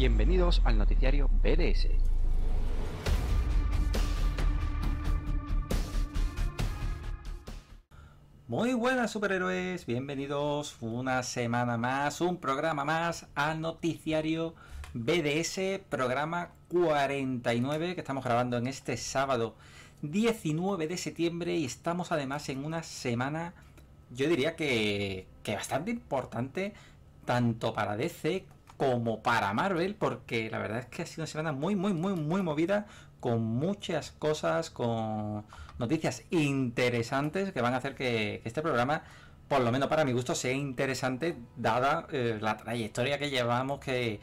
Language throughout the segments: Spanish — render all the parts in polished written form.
Bienvenidos al noticiario BDS. Muy buenas superhéroes, bienvenidos una semana más, un programa más al noticiario BDS, programa 49 que estamos grabando en este sábado 19 de septiembre y estamos además en una semana, yo diría que bastante importante, tanto para DC como para Marvel, porque la verdad es que ha sido una semana muy movida, con muchas cosas, con noticias interesantes que van a hacer que este programa, por lo menos para mi gusto, sea interesante, dada la trayectoria que llevamos, que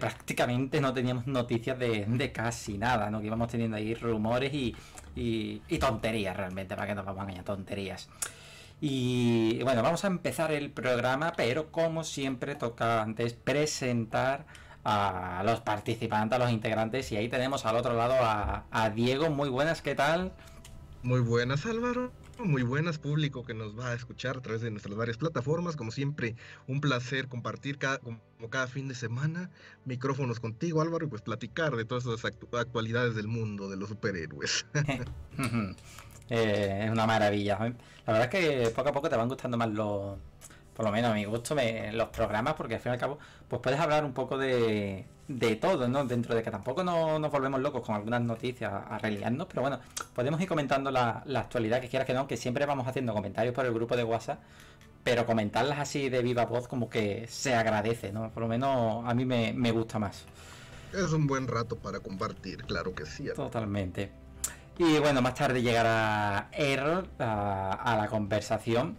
prácticamente no teníamos noticias de casi nada, ¿no? Que íbamos teniendo ahí rumores y tonterías realmente, para que nos vamos a engañar, tonterías. Y bueno, vamos a empezar el programa, pero como siempre toca antes presentar a los participantes, a los integrantes, y ahí tenemos al otro lado a Diego. Muy buenas, ¿qué tal? Muy buenas, Álvaro. Muy buenas, público que nos va a escuchar a través de nuestras varias plataformas. Como siempre, un placer compartir como cada fin de semana micrófonos contigo, Álvaro, y pues platicar de todas las actualidades del mundo de los superhéroes. Es una maravilla. La verdad es que poco a poco te van gustando más los, por lo menos a mi gusto, los programas, porque al fin y al cabo pues puedes hablar un poco de todo, ¿no? Dentro de que tampoco nos volvemos locos con algunas noticias a reliarnos, pero bueno, podemos ir comentando la actualidad, que quieras que no, que siempre vamos haciendo comentarios por el grupo de WhatsApp, pero comentarlas así de viva voz como que se agradece, ¿no? Por lo menos a mí me gusta más. Es un buen rato para compartir, claro que sí. Totalmente. Y bueno, más tarde llegará Errol a la conversación.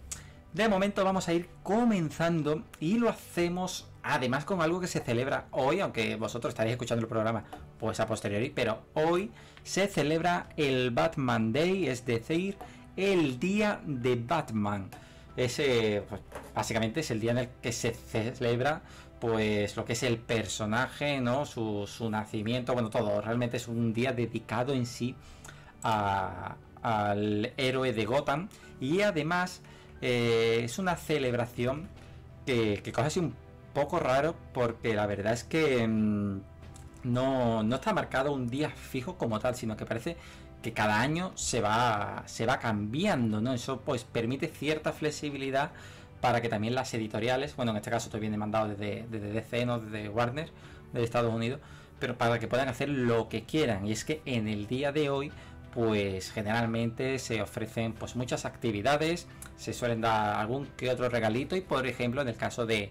De momento vamos a ir comenzando y lo hacemos además con algo que se celebra hoy, aunque vosotros estaréis escuchando el programa pues a posteriori, pero hoy se celebra el Batman Day, es decir, el día de Batman. Ese, pues, básicamente es el día en el que se celebra pues lo que es el personaje, ¿no? Su nacimiento, bueno, todo. Realmente es un día dedicado en sí al héroe de Gotham, y además es una celebración que coge así un poco raro, porque la verdad es que no está marcado un día fijo como tal, sino que parece que cada año se va cambiando, ¿no? Eso pues permite cierta flexibilidad para que también las editoriales, bueno, en este caso estoy bien demandado desde DC, no desde Warner de Estados Unidos, pero para que puedan hacer lo que quieran. Y es que en el día de hoy pues generalmente se ofrecen pues muchas actividades, se suelen dar algún que otro regalito, y por ejemplo en el caso de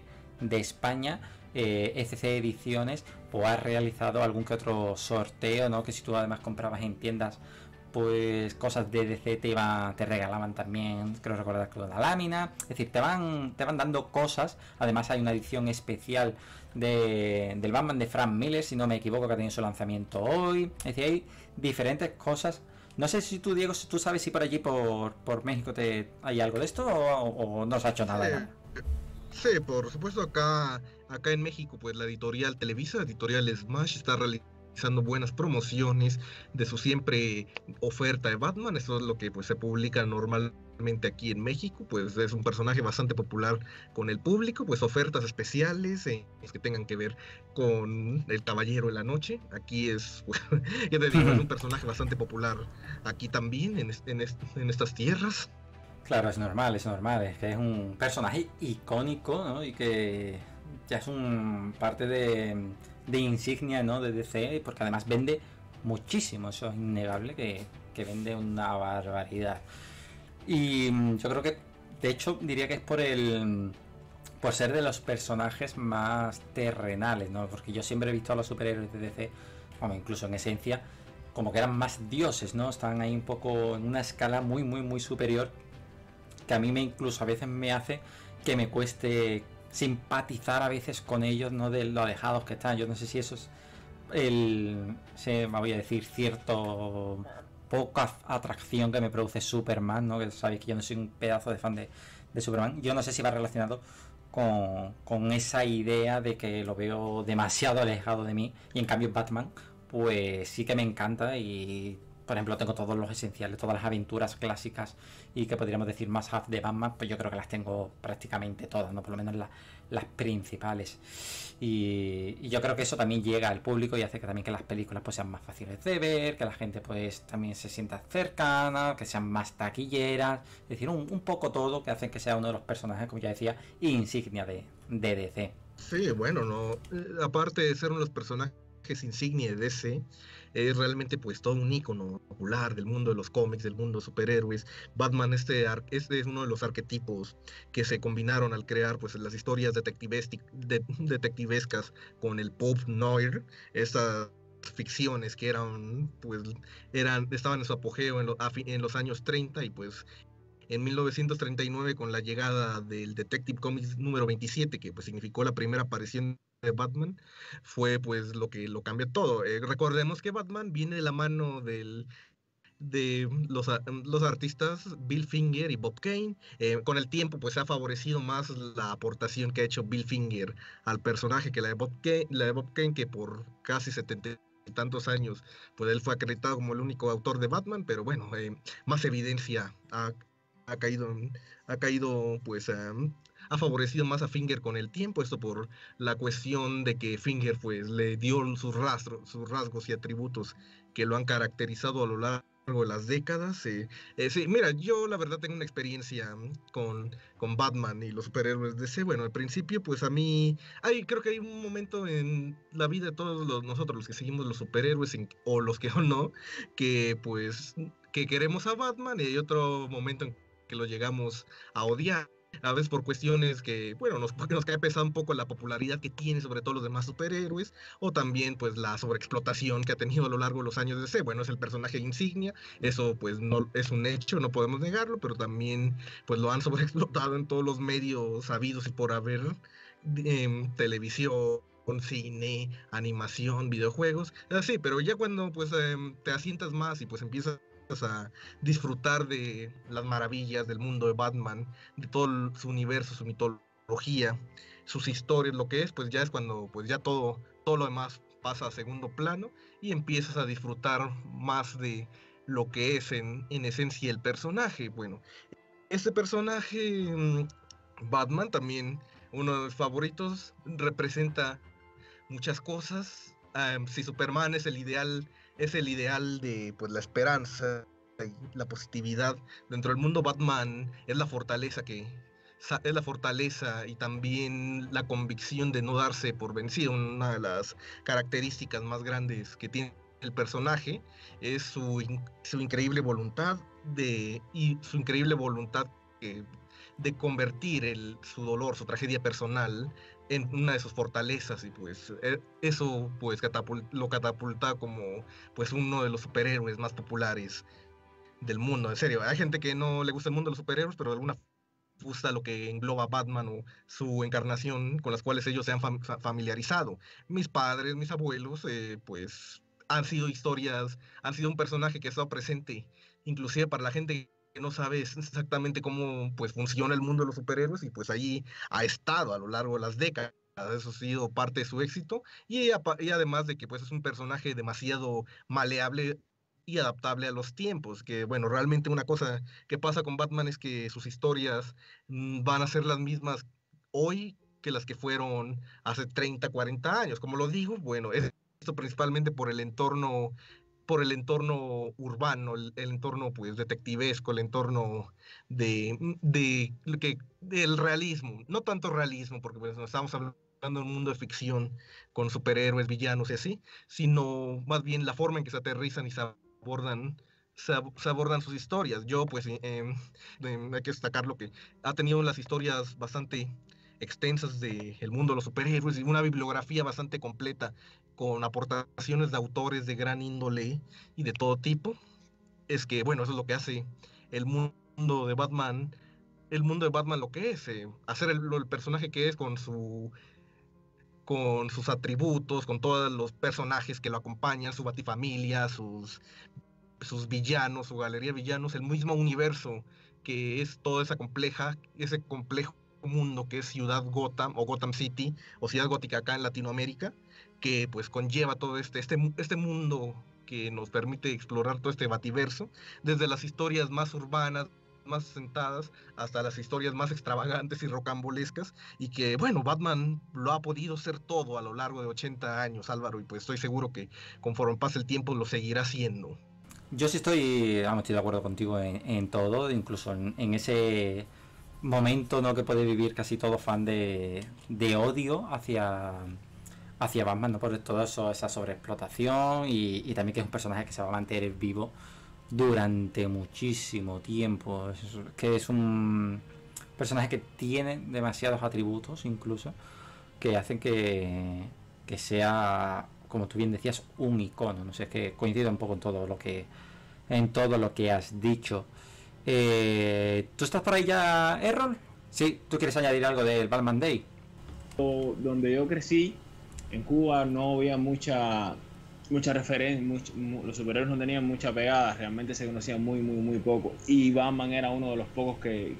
España, ECC Ediciones pues ha realizado algún que otro sorteo, ¿no? Que si tú además comprabas en tiendas pues cosas de DC te regalaban también, creo recordar, con la lámina. Es decir, te van dando cosas. Además hay una edición especial del Batman de Frank Miller, si no me equivoco, que ha tenido su lanzamiento hoy. Es decir, hay diferentes cosas. No sé si tú, Diego, tú sabes si por allí, por México, hay algo de esto o no se ha hecho nada. Sí, por supuesto, acá en México pues la editorial Televisa, editorial Smash, está realizando buenas promociones de su siempre oferta de Batman. Eso es lo que pues se publica normalmente aquí en México, pues es un personaje bastante popular con el público, pues ofertas especiales que tengan que ver con el Caballero de la Noche. Aquí es, pues, ya te digo, es un personaje bastante popular aquí también en estas tierras. Claro, es normal, es que es un personaje icónico, ¿no? Y que ya es parte de insignia, ¿no? De DC, porque además vende muchísimo, eso es innegable, que vende una barbaridad. Y yo creo que, de hecho, diría que es por ser de los personajes más terrenales, ¿no? Porque yo siempre he visto a los superhéroes de DC, bueno, incluso en esencia, como que eran más dioses, ¿no? Están ahí un poco en una escala muy superior, que a mí incluso a veces me hace que me cueste simpatizar a veces con ellos, ¿no? De lo alejados que están. Yo no sé si eso es cierto poca atracción que me produce Superman, ¿no? Que sabéis que yo no soy un pedazo de fan de Superman. Yo no sé si va relacionado con esa idea de que lo veo demasiado alejado de mí, y en cambio Batman pues sí que me encanta, y Por ejemplo, tengo todos los esenciales, todas las aventuras clásicas y que podríamos decir más half de Batman, pues yo creo que las tengo prácticamente todas, ¿no? Por lo menos las principales. Y yo creo que eso también llega al público y hace que también que las películas pues sean más fáciles de ver, que la gente pues también se sienta cercana, que sean más taquilleras, es decir, un poco todo que hace que sea uno de los personajes, como ya decía, insignia de DC. Sí, bueno, no, aparte de ser uno de los personajes insignia de DC, es realmente pues todo un ícono popular del mundo de los cómics, del mundo de superhéroes. Batman, este es uno de los arquetipos que se combinaron al crear pues las historias detectivescas con el pop noir, estas ficciones que estaban en su apogeo en los años 30 y pues en 1939 con la llegada del Detective Comics número 27, que pues significó la primera aparición de Batman, fue pues lo que lo cambió todo. Recordemos que Batman viene de la mano de los artistas Bill Finger y Bob Kane. Con el tiempo pues ha favorecido más la aportación que ha hecho Bill Finger al personaje que la de Bob Kane, que por casi 70 y tantos años pues él fue acreditado como el único autor de Batman, pero bueno, más evidencia ha favorecido más a Finger con el tiempo, esto por la cuestión de que Finger pues le dio sus rasgos y atributos que lo han caracterizado a lo largo de las décadas. Sí, mira, yo la verdad tengo una experiencia con Batman y los superhéroes de DC. Bueno, al principio pues a mí, creo que hay un momento en la vida de todos nosotros los que seguimos los superhéroes o los que no, que pues que queremos a Batman, y hay otro momento en que lo llegamos a odiar. A veces por cuestiones que, bueno, nos cae pesado un poco la popularidad que tiene sobre todo los demás superhéroes, o también pues la sobreexplotación que ha tenido a lo largo de los años de DC. Bueno, es el personaje insignia, eso pues no es un hecho, no podemos negarlo, pero también pues lo han sobreexplotado en todos los medios sabidos y por haber, televisión, cine, animación, videojuegos, así. Pero ya cuando pues te asientas más y pues empiezas a disfrutar de las maravillas del mundo de Batman, de todo su universo, su mitología, sus historias, lo que es, pues ya es cuando pues ya todo lo demás pasa a segundo plano y empiezas a disfrutar más de lo que es en esencia el personaje. Bueno, este personaje Batman, también uno de mis favoritos, representa muchas cosas. Si Superman es el ideal de pues la esperanza y la positividad dentro del mundo, Batman es la fortaleza y también la convicción de no darse por vencido. Una de las características más grandes que tiene el personaje es su increíble voluntad de convertir su dolor, su tragedia personal en una de sus fortalezas, y pues eso pues lo catapulta como pues uno de los superhéroes más populares del mundo. En serio, hay gente que no le gusta el mundo de los superhéroes, pero de alguna forma gusta lo que engloba Batman o su encarnación, con las cuales ellos se han familiarizado. Mis padres, mis abuelos, pues han sido un personaje que ha estado presente, inclusive para la gente que no sabes exactamente cómo pues funciona el mundo de los superhéroes, y pues allí ha estado a lo largo de las décadas. Eso ha sido parte de su éxito, y además de que pues es un personaje demasiado maleable y adaptable a los tiempos, que bueno, realmente una cosa que pasa con Batman es que sus historias van a ser las mismas hoy que las que fueron hace 30, 40 años, como lo digo. Bueno, esto principalmente por el entorno urbano, el entorno pues detectivesco, el entorno del realismo, no tanto realismo, porque pues, estamos hablando de un mundo de ficción con superhéroes, villanos y así, sino más bien la forma en que se aterrizan y se abordan sus historias. Yo pues hay que destacar lo que ha tenido las historias bastante extensas del mundo de los superhéroes, y una bibliografía bastante completa con aportaciones de autores de gran índole y de todo tipo. Es que bueno, eso es lo que hace el mundo de Batman lo que es, hacer el personaje que es, con sus atributos, con todos los personajes que lo acompañan, su batifamilia, sus villanos, su galería de villanos, el mismo universo que es toda ese complejo mundo que es Ciudad Gotham o Gotham City o Ciudad Gótica acá en Latinoamérica, que pues conlleva todo este mundo que nos permite explorar todo este bativerso, desde las historias más urbanas, más sentadas, hasta las historias más extravagantes y rocambolescas, y que, bueno, Batman lo ha podido ser todo a lo largo de 80 años, Álvaro, y pues estoy seguro que conforme pase el tiempo lo seguirá siendo. Yo sí estoy de acuerdo contigo en todo, incluso en ese momento, ¿no?, que puede vivir casi todo fan de odio hacia Batman, ¿no?, por toda esa sobreexplotación y también que es un personaje que se va a mantener vivo durante muchísimo tiempo, que es un personaje que tiene demasiados atributos incluso que hacen que sea, como tú bien decías, un icono. No sé, es que coincido un poco en todo lo que has dicho. ¿Tú estás por ahí ya, Errol? Sí, ¿tú quieres añadir algo del Batman Day? Donde yo crecí, en Cuba, no había mucha referencia, los superhéroes no tenían mucha pegada, realmente se conocían muy poco, y Batman era uno de los pocos que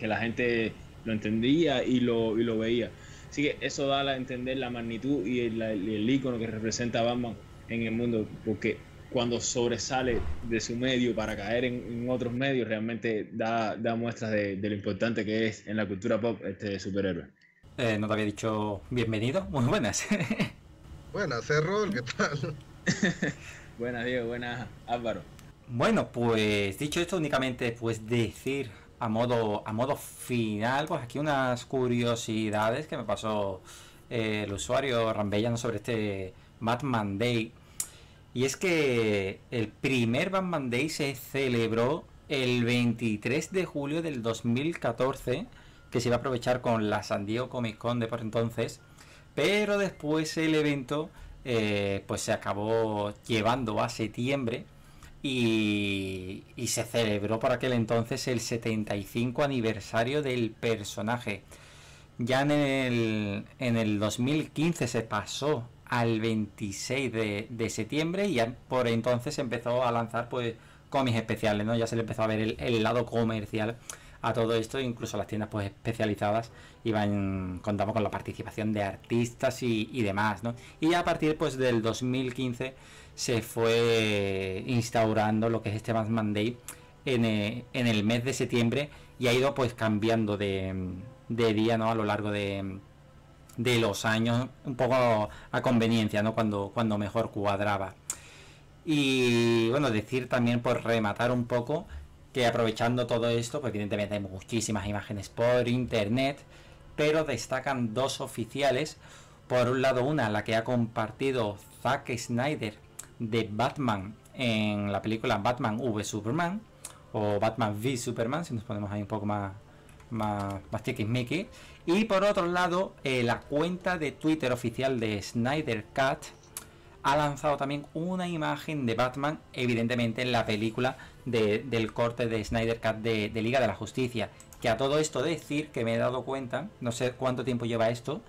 la gente lo entendía y lo veía, así que eso da a entender la magnitud y el ícono que representa Batman en el mundo, porque cuando sobresale de su medio para caer en otros medios, realmente da muestras de lo importante que es en la cultura pop este superhéroe. No te había dicho bienvenido, muy buenas. Buenas, Errol, ¿qué tal? Buenas, Diego, buenas, Álvaro. Bueno, pues dicho esto, únicamente pues decir a modo final, pues aquí unas curiosidades que me pasó el usuario Rambellano sobre este Batman Day. Y es que el primer Batman Day se celebró el 23 de julio del 2014, que se iba a aprovechar con la San Diego Comic Con de por entonces. Pero después el evento pues se acabó llevando a septiembre y se celebró por aquel entonces el 75 aniversario del personaje. Ya en el 2015 se pasó al 26 de septiembre, y ya por entonces empezó a lanzar pues cómics especiales, ¿no? Ya se le empezó a ver el lado comercial a todo esto, incluso las tiendas pues especializadas contaban con la participación de artistas y demás, ¿no? Y ya a partir pues del 2015 se fue instaurando lo que es este Batman Day en el mes de septiembre, y ha ido pues cambiando de día, ¿no?, a lo largo de los años, un poco a conveniencia, ¿no?, cuando mejor cuadraba. Y bueno, decir también, pues rematar un poco, que aprovechando todo esto, pues evidentemente hay muchísimas imágenes por internet, pero destacan dos oficiales. Por un lado, una, la que ha compartido Zack Snyder de Batman en la película Batman v Superman, o Batman v Superman, si nos ponemos ahí un poco más tiquismiqui. Y por otro lado, la cuenta de Twitter oficial de Snyder Cut ha lanzado también una imagen de Batman, evidentemente en la película del corte de Snyder Cut de Liga de la Justicia. Que a todo esto decir que me he dado cuenta, no sé cuánto tiempo lleva esto,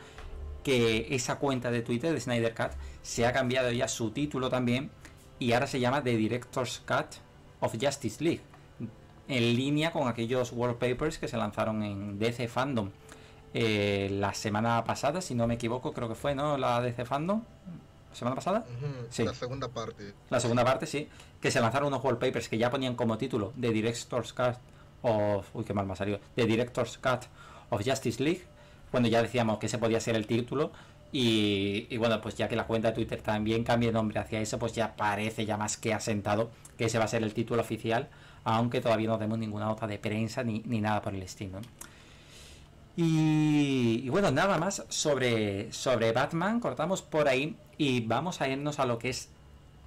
que esa cuenta de Twitter de Snyder Cut se ha cambiado ya su título también, y ahora se llama The Director's Cut of Justice League, en línea con aquellos wallpapers que se lanzaron en DC Fandom la semana pasada, si no me equivoco, creo que fue, ¿no?, la DC Fandom. ¿Semana pasada? Uh-huh, sí. La segunda parte, sí. Que se lanzaron unos wallpapers que ya ponían como título The Director's Cut of... Uy, qué mal me ha salido. The Director's Cut of Justice League. Bueno, ya decíamos que ese podía ser el título. Y bueno, pues ya que la cuenta de Twitter también cambia de nombre hacia eso, pues ya parece ya más que asentado que ese va a ser el título oficial. Aunque todavía no tenemos ninguna nota de prensa ni nada por el estilo, ¿no? Y bueno, nada más sobre Batman, cortamos por ahí y vamos a irnos a lo que es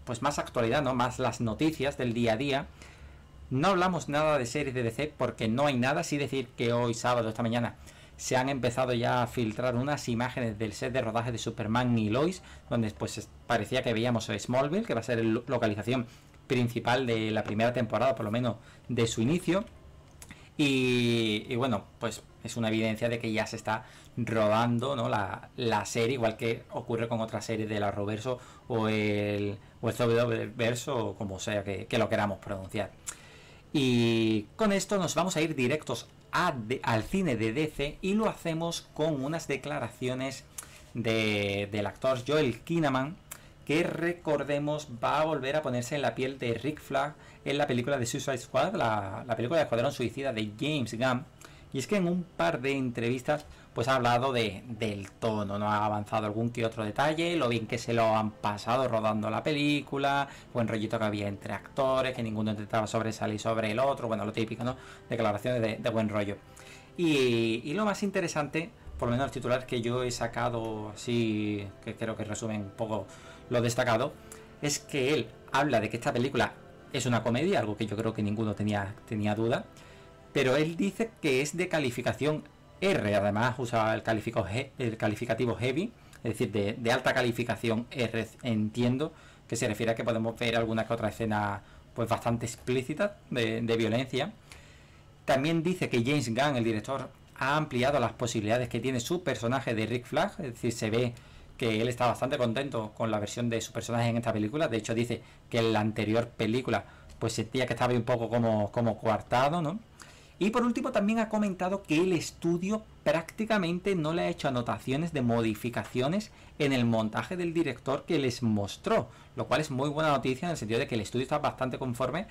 pues más actualidad, ¿no?, más las noticias del día a día. No hablamos nada de series de DC porque no hay nada. Sí decir que hoy sábado, esta mañana, se han empezado ya a filtrar unas imágenes del set de rodaje de Superman y Lois, donde pues parecía que veíamos Smallville, que va a ser la localización principal de la primera temporada, por lo menos de su inicio. Y bueno, pues es una evidencia de que ya se está rodando, ¿no?, la serie, igual que ocurre con otras series del Arrowverso o el Verso, como sea que lo queramos pronunciar. Y con esto nos vamos a ir directos al cine de DC, y lo hacemos con unas declaraciones del actor Joel Kinnaman, que recordemos va a volver a ponerse en la piel de Rick Flag en la película de Suicide Squad, la película de Escuadrón Suicida de James Gunn. Y es que en un par de entrevistas pues ha hablado del tono, no ha avanzado algún que otro detalle, lo bien que se lo han pasado rodando la película, buen rollito que había entre actores, que ninguno intentaba sobresalir sobre el otro, bueno, lo típico, ¿no? Declaraciones de buen rollo. Y lo más interesante, por lo menos el titular que yo he sacado así, que creo que resume un poco lo destacado, es que él habla de que esta película es una comedia, algo que yo creo que ninguno tenía duda, pero él dice que es de calificación R, además usa el calificativo heavy, es decir, de alta calificación R, entiendo que se refiere a que podemos ver alguna que otra escena pues bastante explícita de violencia. También dice que James Gunn, el director, ha ampliado las posibilidades que tiene su personaje de Rick Flag, es decir, se ve que él está bastante contento con la versión de su personaje en esta película, de hecho dice que en la anterior película pues sentía que estaba un poco como coartado, ¿no? Y por último también ha comentado que el estudio prácticamente no le ha hecho anotaciones de modificaciones en el montaje del director que les mostró, lo cual es muy buena noticia en el sentido de que el estudio está bastante conforme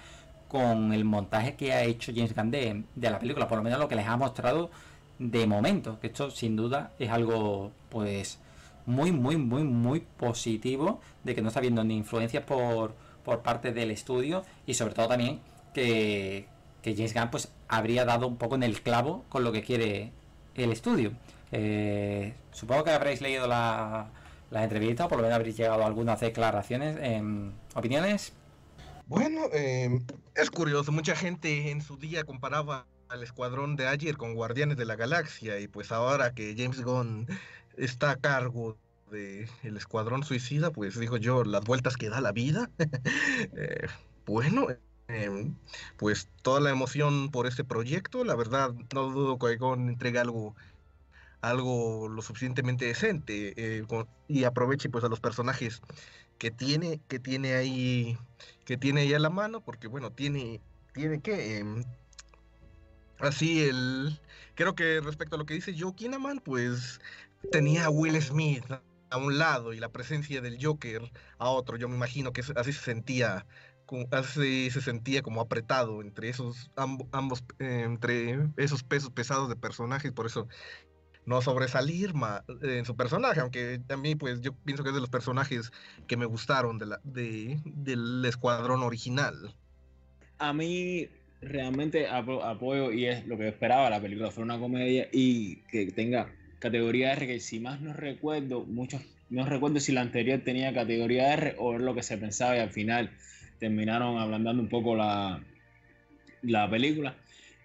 con el montaje que ha hecho James Gunn de la película, por lo menos lo que les ha mostrado de momento, que esto sin duda es algo pues muy, muy, muy, muy positivo, de que no está habiendo ni influencias por parte del estudio y sobre todo también que James Gunn pues habría dado un poco en el clavo con lo que quiere el estudio. Supongo que habréis leído las entrevistas, o por lo menos habréis llegado a algunas declaraciones, opiniones. Bueno, es curioso, mucha gente en su día comparaba al Escuadrón de ayer con Guardianes de la Galaxia y pues ahora que James Gunn está a cargo del Escuadrón Suicida, pues digo yo, las vueltas que da la vida. Bueno, pues toda la emoción por este proyecto, la verdad no dudo que Gunn entregue algo lo suficientemente decente y aproveche pues a los personajes que tiene ahí a la mano, porque bueno, así creo que respecto a lo que dice Joel Kinnaman, pues tenía a Will Smith a un lado y la presencia del Joker a otro. Yo me imagino que así se sentía como apretado entre esos entre esos pesos pesados de personajes, por eso no sobresalir más en su personaje, aunque también pues yo pienso que es de los personajes que me gustaron del Escuadrón original. A mí realmente apoyo, y es lo que esperaba, la película fue una comedia y que tenga categoría R, que si más no recuerdo, no recuerdo si la anterior tenía categoría R o es lo que se pensaba y al final terminaron ablandando un poco la película.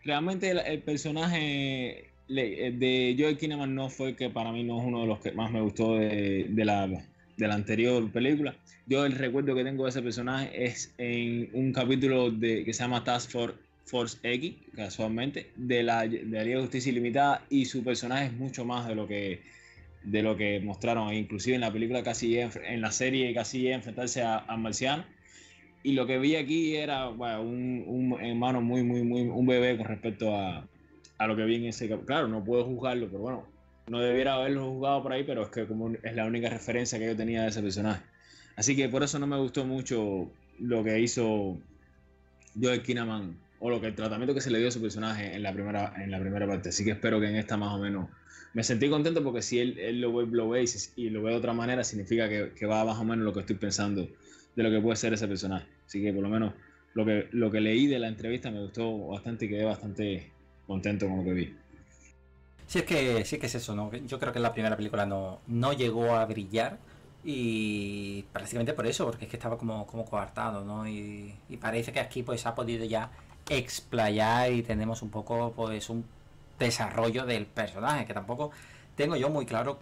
Realmente el personaje de Joel Kinnaman no fue, que para mí no es uno de los que más me gustó de la anterior película. Yo el recuerdo que tengo de ese personaje es en un capítulo que se llama Task Force X, casualmente, de la Liga de Justicia Ilimitada, y su personaje es mucho más de lo que mostraron ahí. Inclusive en la película casi en la serie casi llega a enfrentarse a Marciano, y lo que vi aquí era, bueno, un hermano muy, muy, muy, un bebé con respecto a lo que vi en ese capítulo. Claro, no puedo juzgarlo, pero bueno, no debiera haberlo jugado por ahí, pero es que como es la única referencia que yo tenía de ese personaje. Así que por eso no me gustó mucho lo que hizo Joel Kinnaman, o el tratamiento que se le dio a su personaje en la primera parte. Así que espero que en esta más o menos... Me sentí contento porque si él lo ve y lo ve de otra manera, significa que va más o menos lo que estoy pensando de lo que puede ser ese personaje. Así que por lo menos lo que leí de la entrevista me gustó bastante y quedé bastante contento con lo que vi. Sí es que es eso, ¿no? Yo creo que en la primera película no llegó a brillar, y prácticamente por eso, porque es que estaba como coartado, ¿no? Y parece que aquí pues ha podido ya explayar y tenemos un poco pues un desarrollo del personaje, que tampoco tengo yo muy claro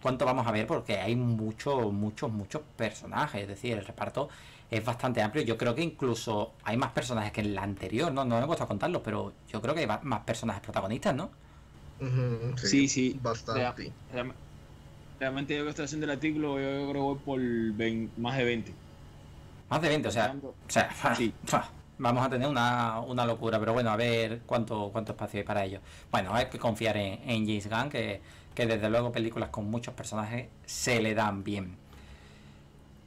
cuánto vamos a ver, porque hay muchos personajes, es decir, el reparto es bastante amplio. Yo creo que incluso hay más personajes que en la anterior, no me gusta contarlos, pero yo creo que hay más personajes protagonistas, ¿no? Sí, bastante. Realmente yo que estoy haciendo el artículo, yo creo que voy por más de 20, o sea sí. Vamos a tener una locura, pero bueno, a ver cuánto espacio hay para ello. Bueno, hay que confiar en James Gunn, que desde luego películas con muchos personajes se le dan bien.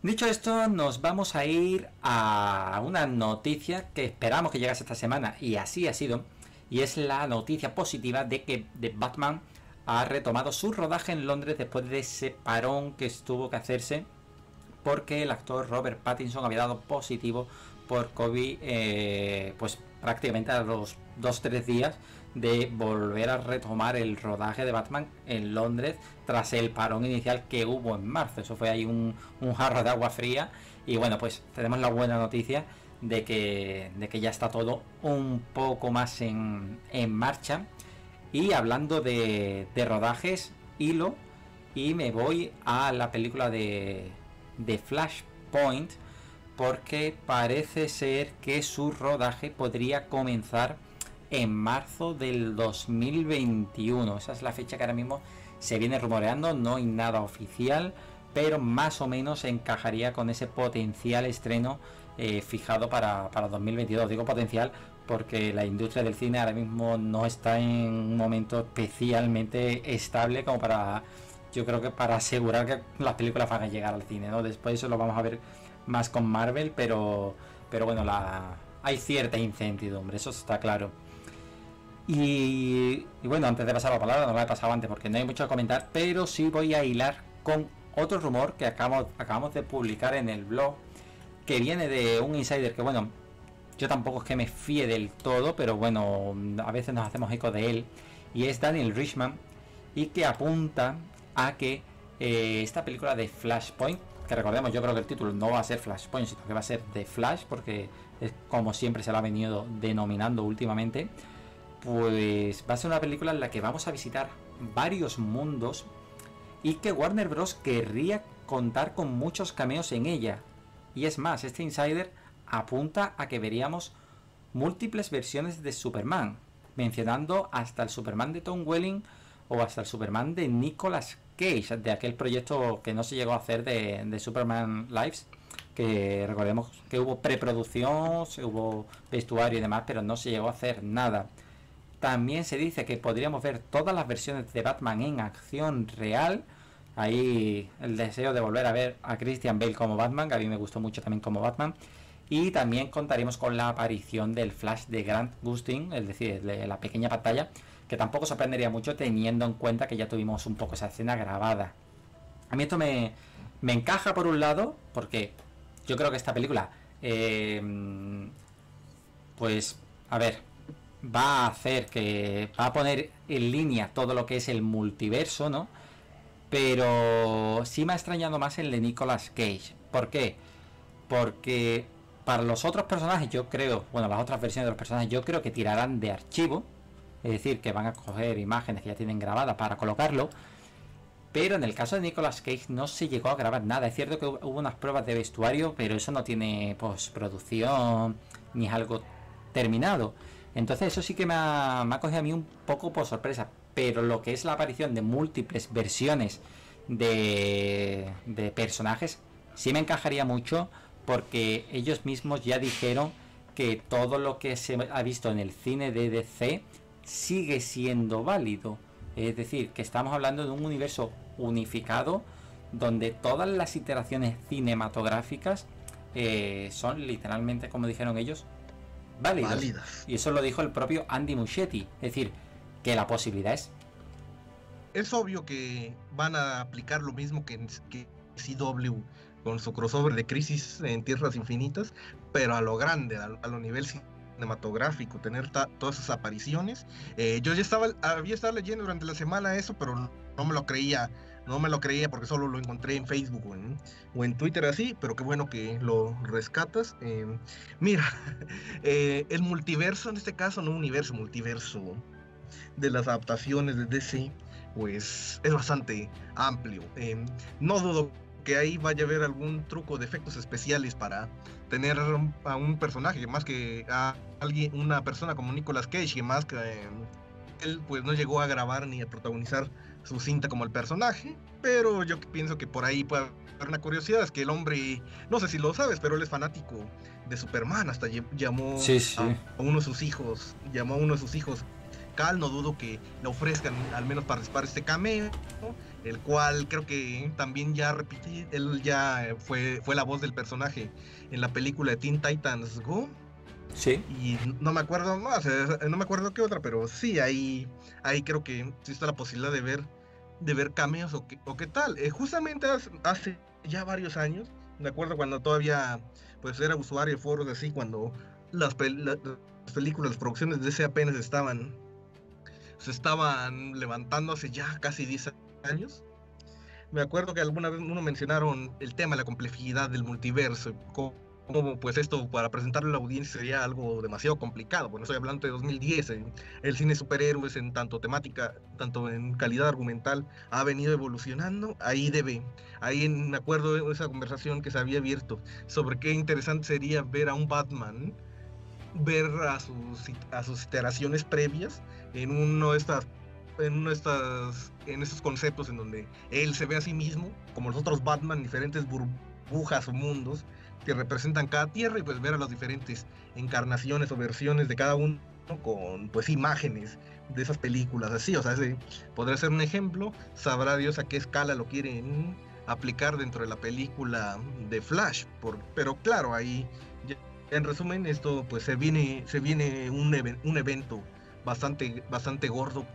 Dicho esto, nos vamos a ir a una noticia que esperamos que llegase esta semana, y así ha sido, y es la noticia positiva de que The Batman ha retomado su rodaje en Londres después de ese parón que tuvo que hacerse porque el actor Robert Pattinson había dado positivo por COVID, pues prácticamente a los 2-3 días de volver a retomar el rodaje de Batman en Londres tras el parón inicial que hubo en marzo. Eso fue ahí un jarro de agua fría, y bueno, pues tenemos la buena noticia de que ya está todo un poco más en marcha. Y hablando de rodajes, hilo y me voy a la película de Flashpoint, porque parece ser que su rodaje podría comenzar en marzo del 2021. Esa es la fecha que ahora mismo se viene rumoreando, no hay nada oficial, pero más o menos encajaría con ese potencial estreno fijado para 2022. Digo potencial porque la industria del cine ahora mismo no está en un momento especialmente estable como para, yo creo que para asegurar que las películas van a llegar al cine, ¿no? Después eso lo vamos a ver más con Marvel, pero bueno, hay cierta incertidumbre, eso está claro. Y bueno, antes de pasar la palabra, no la he pasado antes porque no hay mucho que comentar, pero sí voy a hilar con otro rumor que acabamos de publicar en el blog, que viene de un insider que, bueno, yo tampoco es que me fíe del todo, pero bueno, a veces nos hacemos eco de él, y es Daniel Richman, y que apunta a que esta película de Flashpoint, que recordemos, yo creo que el título no va a ser Flashpoint, sino que va a ser The Flash, porque es como siempre se la ha venido denominando últimamente, pues va a ser una película en la que vamos a visitar varios mundos y que Warner Bros. Querría contar con muchos cameos en ella. Y es más, este insider apunta a que veríamos múltiples versiones de Superman, mencionando hasta el Superman de Tom Welling o hasta el Superman de Nicolas Cage, de aquel proyecto que no se llegó a hacer de Superman Lives, que recordemos que hubo preproducción, hubo vestuario y demás, pero no se llegó a hacer nada. También se dice que podríamos ver todas las versiones de Batman en acción real. Ahí el deseo de volver a ver a Christian Bale como Batman, que a mí me gustó mucho también como Batman. Y también contaremos con la aparición del Flash de Grant Gustin, es decir, de la pequeña pantalla, que tampoco sorprendería mucho teniendo en cuenta que ya tuvimos un poco esa escena grabada. A mí esto me encaja por un lado, porque yo creo que esta película, pues, a ver, va a poner en línea todo lo que es el multiverso, ¿no? Pero sí me ha extrañado más el de Nicolas Cage. ¿Por qué? Porque para los otros personajes yo creo, bueno, las otras versiones de los personajes yo creo que tirarán de archivo, es decir, que van a coger imágenes que ya tienen grabadas para colocarlo, pero en el caso de Nicolas Cage no se llegó a grabar nada. Es cierto que hubo unas pruebas de vestuario, pero eso no tiene postproducción ni es algo terminado. Entonces eso sí que me ha cogido a mí un poco por sorpresa, pero lo que es la aparición de múltiples versiones de personajes sí me encajaría mucho, porque ellos mismos ya dijeron que todo lo que se ha visto en el cine de DC sigue siendo válido. Es decir, que estamos hablando de un universo unificado donde todas las iteraciones cinematográficas son literalmente, como dijeron ellos, válidas. Y eso lo dijo el propio Andy Muschietti. Es decir, que la posibilidad es... Es obvio que van a aplicar lo mismo que CW con su crossover de Crisis en Tierras Infinitas, pero a lo grande, a lo nivel cinematográfico, tener todas esas apariciones. Yo ya había estado leyendo durante la semana eso, pero no me lo creía porque solo lo encontré en Facebook o en Twitter así, pero qué bueno que lo rescatas. Mira, el multiverso, en este caso, no universo, multiverso de las adaptaciones de DC, pues es bastante amplio. No dudo que ahí vaya a haber algún truco de efectos especiales para tener a un personaje, más que a alguien, una persona como Nicolas Cage, que más que él pues no llegó a grabar ni a protagonizar su cinta como el personaje, pero yo pienso que por ahí puede haber una curiosidad. Es que el hombre, no sé si lo sabes, pero él es fanático de Superman, hasta llamó a uno de sus hijos local, no dudo que le ofrezcan al menos participar este cameo, el cual creo que también ya repetí, él ya fue la voz del personaje en la película de Teen Titans Go. Sí. Y no me acuerdo, no, o sea, no me acuerdo qué otra, pero sí, ahí creo que existe la posibilidad de ver cameos o qué tal. Justamente hace ya varios años, me acuerdo cuando todavía pues era usuario de foros así, cuando las películas, las producciones de ese apenas se estaban levantando hace ya casi 10 años. Me acuerdo que alguna vez uno mencionaron el tema de la complejidad del multiverso, como pues esto para presentarle a la audiencia sería algo demasiado complicado. Bueno, estoy hablando de 2010, el cine superhéroes en tanto temática, tanto en calidad argumental ha venido evolucionando. Me acuerdo de esa conversación que se había abierto sobre qué interesante sería ver a un Batman, ver a sus iteraciones previas en esos conceptos en donde él se ve a sí mismo, como los otros Batman, diferentes burbujas o mundos que representan cada tierra, y pues ver a las diferentes encarnaciones o versiones de cada uno con pues imágenes de esas películas así. O sea, ese podría ser un ejemplo. Sabrá Dios a qué escala lo quieren aplicar dentro de la película de Flash, pero claro, ahí ya, en resumen, esto pues se viene un evento bastante gordo,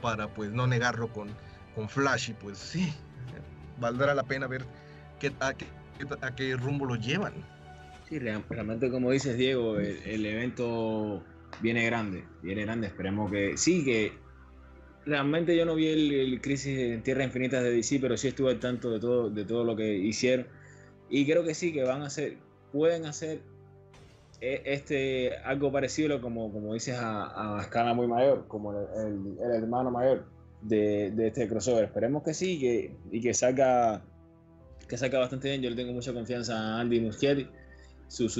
para pues no negarlo, con Flash, y pues sí, valdrá la pena ver a qué rumbo lo llevan. Sí, realmente, como dices, Diego, el evento viene grande, esperemos que sí, que realmente yo no vi el Crisis en Tierras Infinitas de DC, pero sí estuve al tanto de todo lo que hicieron, y creo que sí, que pueden hacer algo parecido, como dices, a escala muy mayor, como el hermano mayor de este crossover. Esperemos que sí, que saca bastante bien. Yo le tengo mucha confianza a Andy Muschietti. Sus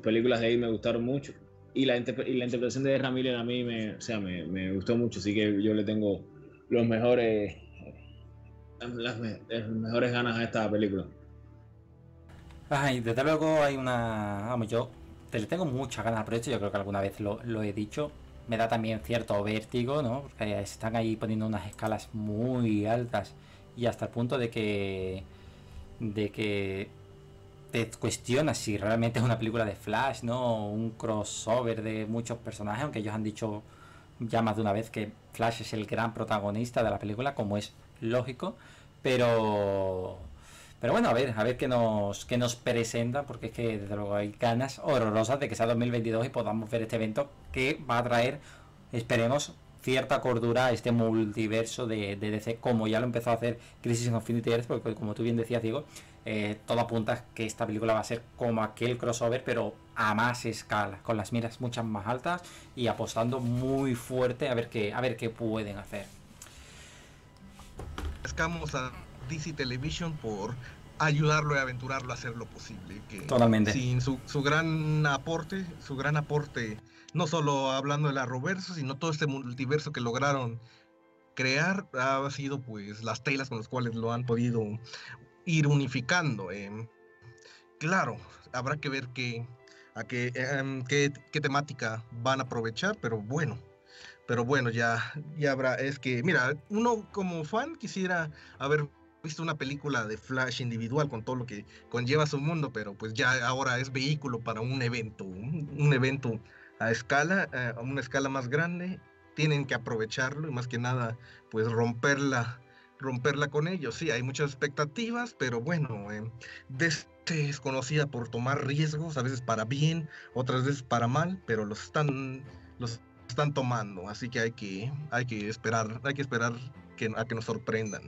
películas de ahí me gustaron mucho, y la interpretación de Ramírez a mí me gustó mucho, así que yo le tengo las mejores ganas a esta película. Ay, desde luego hay una... Vamos, yo le tengo muchas ganas al proyecto, yo creo que alguna vez lo he dicho. Me da también cierto vértigo, ¿no? Porque están ahí poniendo unas escalas muy altas, y hasta el punto de que te cuestionas si realmente es una película de Flash, ¿no? Un crossover de muchos personajes, aunque ellos han dicho ya más de una vez que Flash es el gran protagonista de la película, como es lógico, pero bueno, a ver qué nos presentan, porque es que desde luego hay ganas horrorosas de que sea 2022 y podamos ver este evento que va a traer, esperemos, cierta cordura a este multiverso de DC, como ya lo empezó a hacer Crisis on Infinite Earths, porque como tú bien decías, Diego, todo apunta que esta película va a ser como aquel crossover, pero a más escala, con las miras muchas más altas y apostando muy fuerte a ver qué pueden hacer. Escamos a DC Television por ayudarlo y aventurarlo a hacer lo posible. Que totalmente. Sin su gran aporte, no solo hablando de la Roverso, sino todo este multiverso que lograron crear, ha sido pues las telas con las cuales lo han podido ir unificando. Claro, habrá que ver qué temática van a aprovechar, pero bueno, ya habrá. Es que, mira, uno como fan quisiera haber visto una película de Flash individual con todo lo que conlleva su mundo, pero pues ya ahora es vehículo para un evento a una escala más grande. Tienen que aprovecharlo y más que nada pues romperla con ellos. Sí, hay muchas expectativas, pero bueno, DC es conocida por tomar riesgos, a veces para bien, otras veces para mal, pero los están tomando, así que hay que esperar a que nos sorprendan.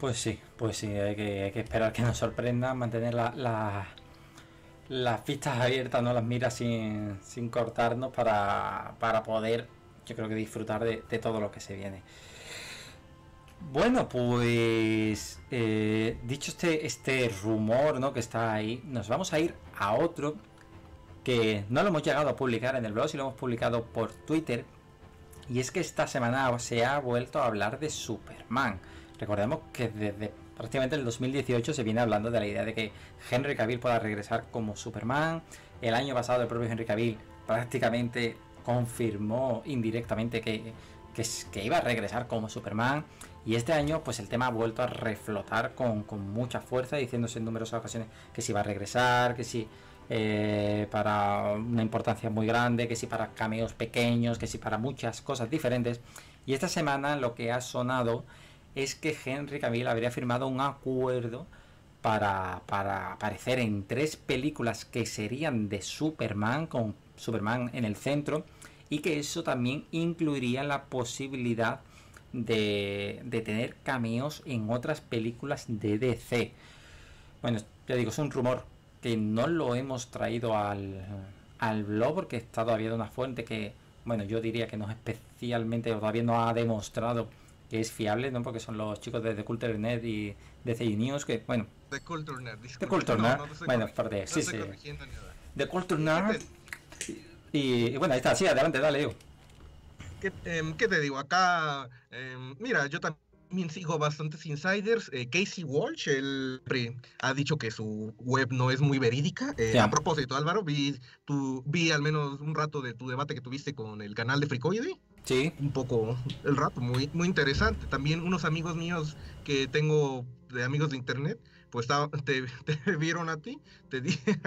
Pues sí, hay que esperar que nos sorprendan, mantener las pistas abiertas, ¿no? Las miras sin cortarnos para poder, yo creo que disfrutar de todo lo que se viene. Bueno, pues dicho este rumor, ¿no?, que está ahí, nos vamos a ir a otro que no lo hemos llegado a publicar en el blog, sino lo hemos publicado por Twitter, y es que esta semana se ha vuelto a hablar de Superman. Recordemos que desde prácticamente el 2018 se viene hablando de la idea de que Henry Cavill pueda regresar como Superman. El año pasado el propio Henry Cavill prácticamente confirmó indirectamente que iba a regresar como Superman, y este año pues el tema ha vuelto a reflotar con mucha fuerza, diciéndose en numerosas ocasiones que si va a regresar, que si para una importancia muy grande, que si para cameos pequeños, que si para muchas cosas diferentes. Y esta semana lo que ha sonado es que Henry Cavill habría firmado un acuerdo para aparecer en 3 películas que serían de Superman, con Superman en el centro, y que eso también incluiría la posibilidad de tener cameos en otras películas de DC. Bueno, ya digo, es un rumor que no lo hemos traído al blog porque está todavía de una fuente que, bueno, yo diría que no es especialmente, o todavía no ha demostrado que es fiable, ¿no? Porque son los chicos de The Culture Nerd y DC News que, bueno... The Culture Nerd, disculpe. The Culture Nerd, bueno, aparte, sí, sí. The Culture Nerd... Y bueno, ahí está, sí, adelante, dale, digo. ¿Qué te digo? Acá, mira, yo también sigo bastantes insiders. Casey Walsh, él ha dicho que su web no es muy verídica. A propósito, Álvaro, vi al menos un rato de tu debate que tuviste con el canal de Fricoide. Sí. Un poco el rato, muy, muy interesante. También unos amigos míos que tengo de amigos de internet, pues te vieron a ti, te dije...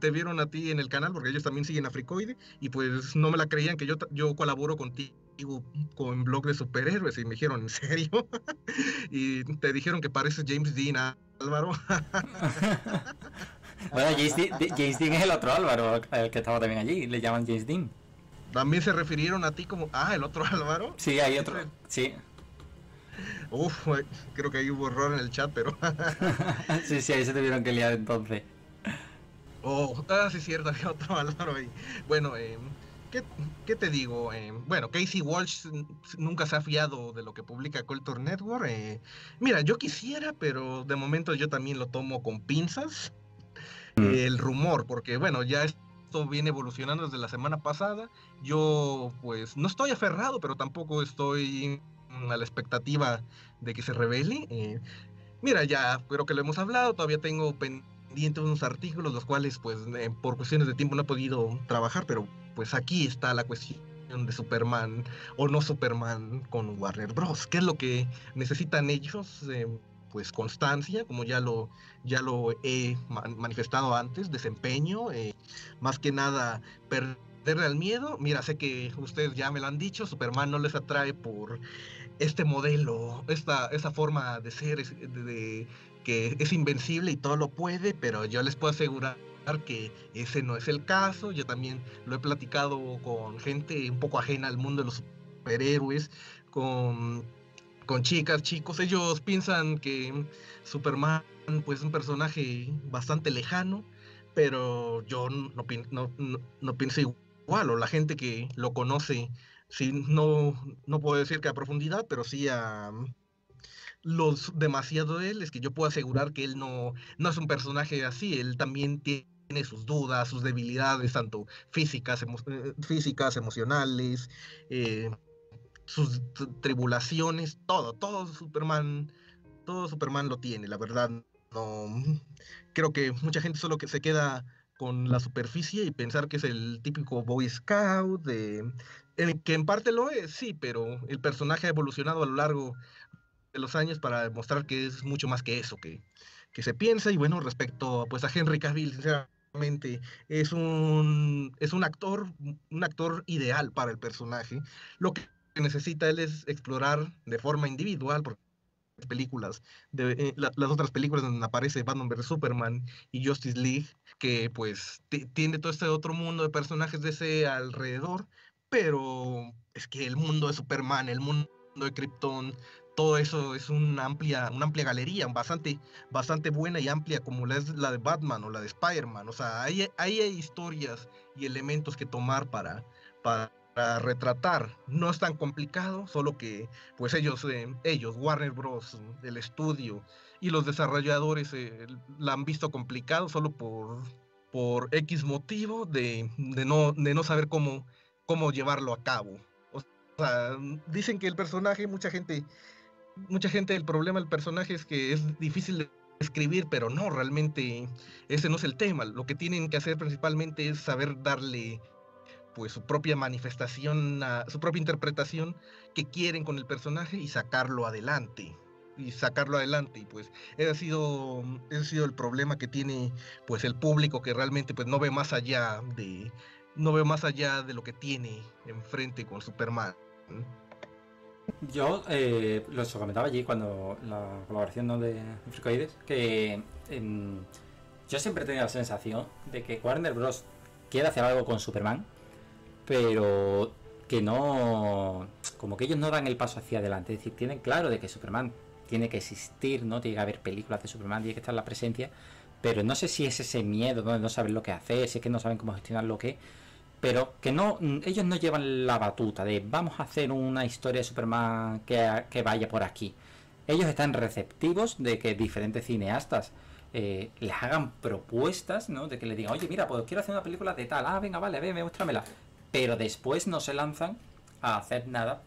te vieron a ti en el canal porque ellos también siguen a Fricoide y pues no me la creían que yo colaboro contigo con blog de superhéroes y me dijeron ¿en serio? Y te dijeron que pareces James Dean, Álvaro. Bueno, James Dean es el otro Álvaro, el que estaba también allí, le llaman James Dean. También se refirieron a ti como el otro Álvaro. Sí, hay otro, sí. Uf, creo que hay un error en el chat, pero sí, sí, ahí se tuvieron que liar entonces. Oh, sí es cierto, había otro Álvaro ahí. Bueno, ¿qué te digo? Bueno, Casey Walsh nunca se ha fiado de lo que publica Culture Network. Mira, yo quisiera, pero de momento yo también lo tomo con pinzas. El rumor, porque bueno, ya esto viene evolucionando desde la semana pasada. Yo, pues, no estoy aferrado, pero tampoco estoy a la expectativa de que se revele. Mira, ya creo que lo hemos hablado, todavía tengo unos artículos los cuales pues por cuestiones de tiempo no he podido trabajar, pero pues aquí está la cuestión de Superman o no Superman con Warner Bros. ¿Qué es lo que necesitan ellos? Pues constancia, como ya lo he manifestado antes, desempeño, más que nada perderle al miedo. Mira, sé que ustedes ya me lo han dicho, Superman no les atrae por este modelo, esa forma de ser, de que es invencible y todo lo puede, pero yo les puedo asegurar que ese no es el caso. Yo también lo he platicado con gente un poco ajena al mundo de los superhéroes, con chicas, chicos. Ellos piensan que Superman pues, es un personaje bastante lejano, pero yo no pienso igual, o la gente que lo conoce, sí, no puedo decir que a profundidad, pero sí a... los demasiado de él, es que yo puedo asegurar que él no es un personaje así. Él también tiene sus dudas, sus debilidades, tanto físicas, emocionales, sus tribulaciones, todo Superman lo tiene, la verdad. No creo que mucha gente solo que se queda con la superficie y pensar que es el típico Boy Scout, que en parte lo es, sí, pero el personaje ha evolucionado a lo largo de los años para demostrar que es mucho más que eso que se piensa. Y bueno, respecto pues a Henry Cavill, sinceramente es un actor ideal para el personaje. Lo que necesita él es explorar de forma individual, porque las otras películas donde aparece Batman v Superman y Justice League, que pues tiene todo este otro mundo de personajes de ese alrededor, pero es que el mundo de Superman, el mundo de Krypton, todo eso es una amplia galería, bastante buena y amplia, como la de Batman o la de Spider-Man. O sea, ahí hay historias y elementos que tomar para retratar. No es tan complicado, solo que pues ellos, Warner Bros., el estudio y los desarrolladores la han visto complicado solo por X motivo de no saber cómo llevarlo a cabo. O sea, dicen que el personaje, mucha gente, el problema del personaje es que es difícil de escribir, pero no, realmente ese no es el tema. Lo que tienen que hacer principalmente es saber darle pues su propia manifestación, su propia interpretación que quieren con el personaje y sacarlo adelante. Y pues ese ha sido el problema que tiene pues el público, que realmente pues no ve más allá de lo que tiene enfrente con Superman. Yo los comentaba allí cuando la colaboración, ¿no?, de Fricoides, que yo siempre he tenido la sensación de que Warner Bros. Quiere hacer algo con Superman, pero que no, como que ellos no dan el paso hacia adelante. Es decir, tienen claro de que Superman tiene que existir, ¿no? Tiene que haber películas de Superman, tiene que estar la presencia, pero no sé si es ese miedo, ¿no?, de no saber lo que hacer, si es que no saben cómo gestionar lo que... Pero que no, ellos no llevan la batuta de vamos a hacer una historia de Superman que vaya por aquí. Ellos están receptivos de que diferentes cineastas les hagan propuestas, ¿no? De que les digan, oye, mira, pues quiero hacer una película de tal, ah, venga, vale, ve, muéstramela. Pero después no se lanzan a hacer nada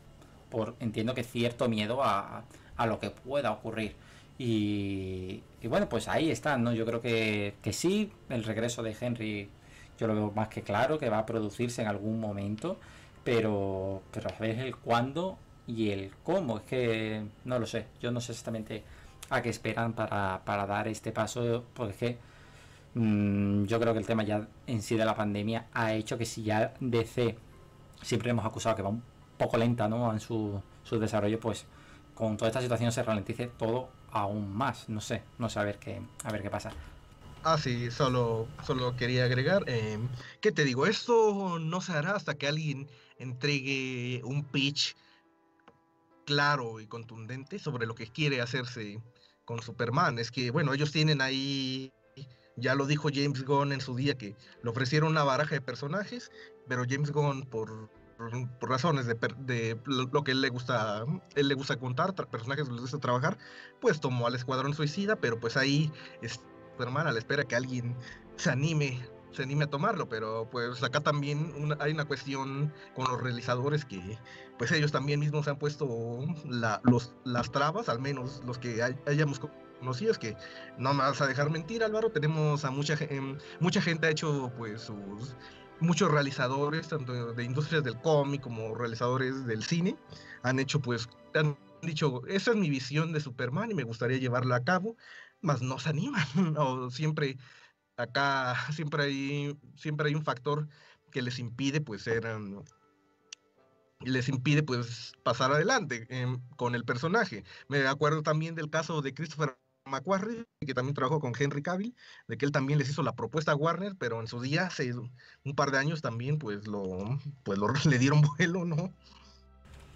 por, entiendo que cierto miedo a lo que pueda ocurrir. Y bueno, pues ahí están, ¿no? Yo creo que sí, el regreso de Henry... Yo lo veo más que claro que va a producirse en algún momento, pero a ver el cuándo y el cómo. Es que no lo sé. Yo no sé exactamente a qué esperan para dar este paso, porque es que yo creo que el tema ya en sí de la pandemia ha hecho que, si ya DC siempre hemos acusado que va un poco lenta, ¿no?, en su desarrollo, pues con toda esta situación se ralentice todo aún más. No sé a ver qué pasa. Ah, sí, solo quería agregar, ¿qué te digo? Esto no se hará hasta que alguien entregue un pitch claro y contundente sobre lo que quiere hacerse con Superman. Es que, bueno, ellos tienen ahí, ya lo dijo James Gunn en su día, que le ofrecieron una baraja de personajes, pero James Gunn, por razones de lo que él le gusta contar, personajes que les gusta trabajar, pues tomó al Escuadrón Suicida, pero pues ahí... Superman a la espera que alguien se anime a tomarlo, pero pues acá también hay una cuestión con los realizadores, que pues ellos también mismos han puesto las trabas, al menos los que hayamos conocido. Es que no me vas a dejar mentir, Álvaro, tenemos a mucha gente ha hecho pues muchos realizadores, tanto de industrias del cómic como realizadores del cine, han dicho, esa es mi visión de Superman y me gustaría llevarla a cabo, mas no se animan, no, siempre hay un factor que les impide pues pasar adelante con el personaje. Me acuerdo también del caso de Christopher McQuarrie, que también trabajó con Henry Cavill, de que él también les hizo la propuesta a Warner, pero en su día, hace un par de años también, le dieron vuelo, ¿no?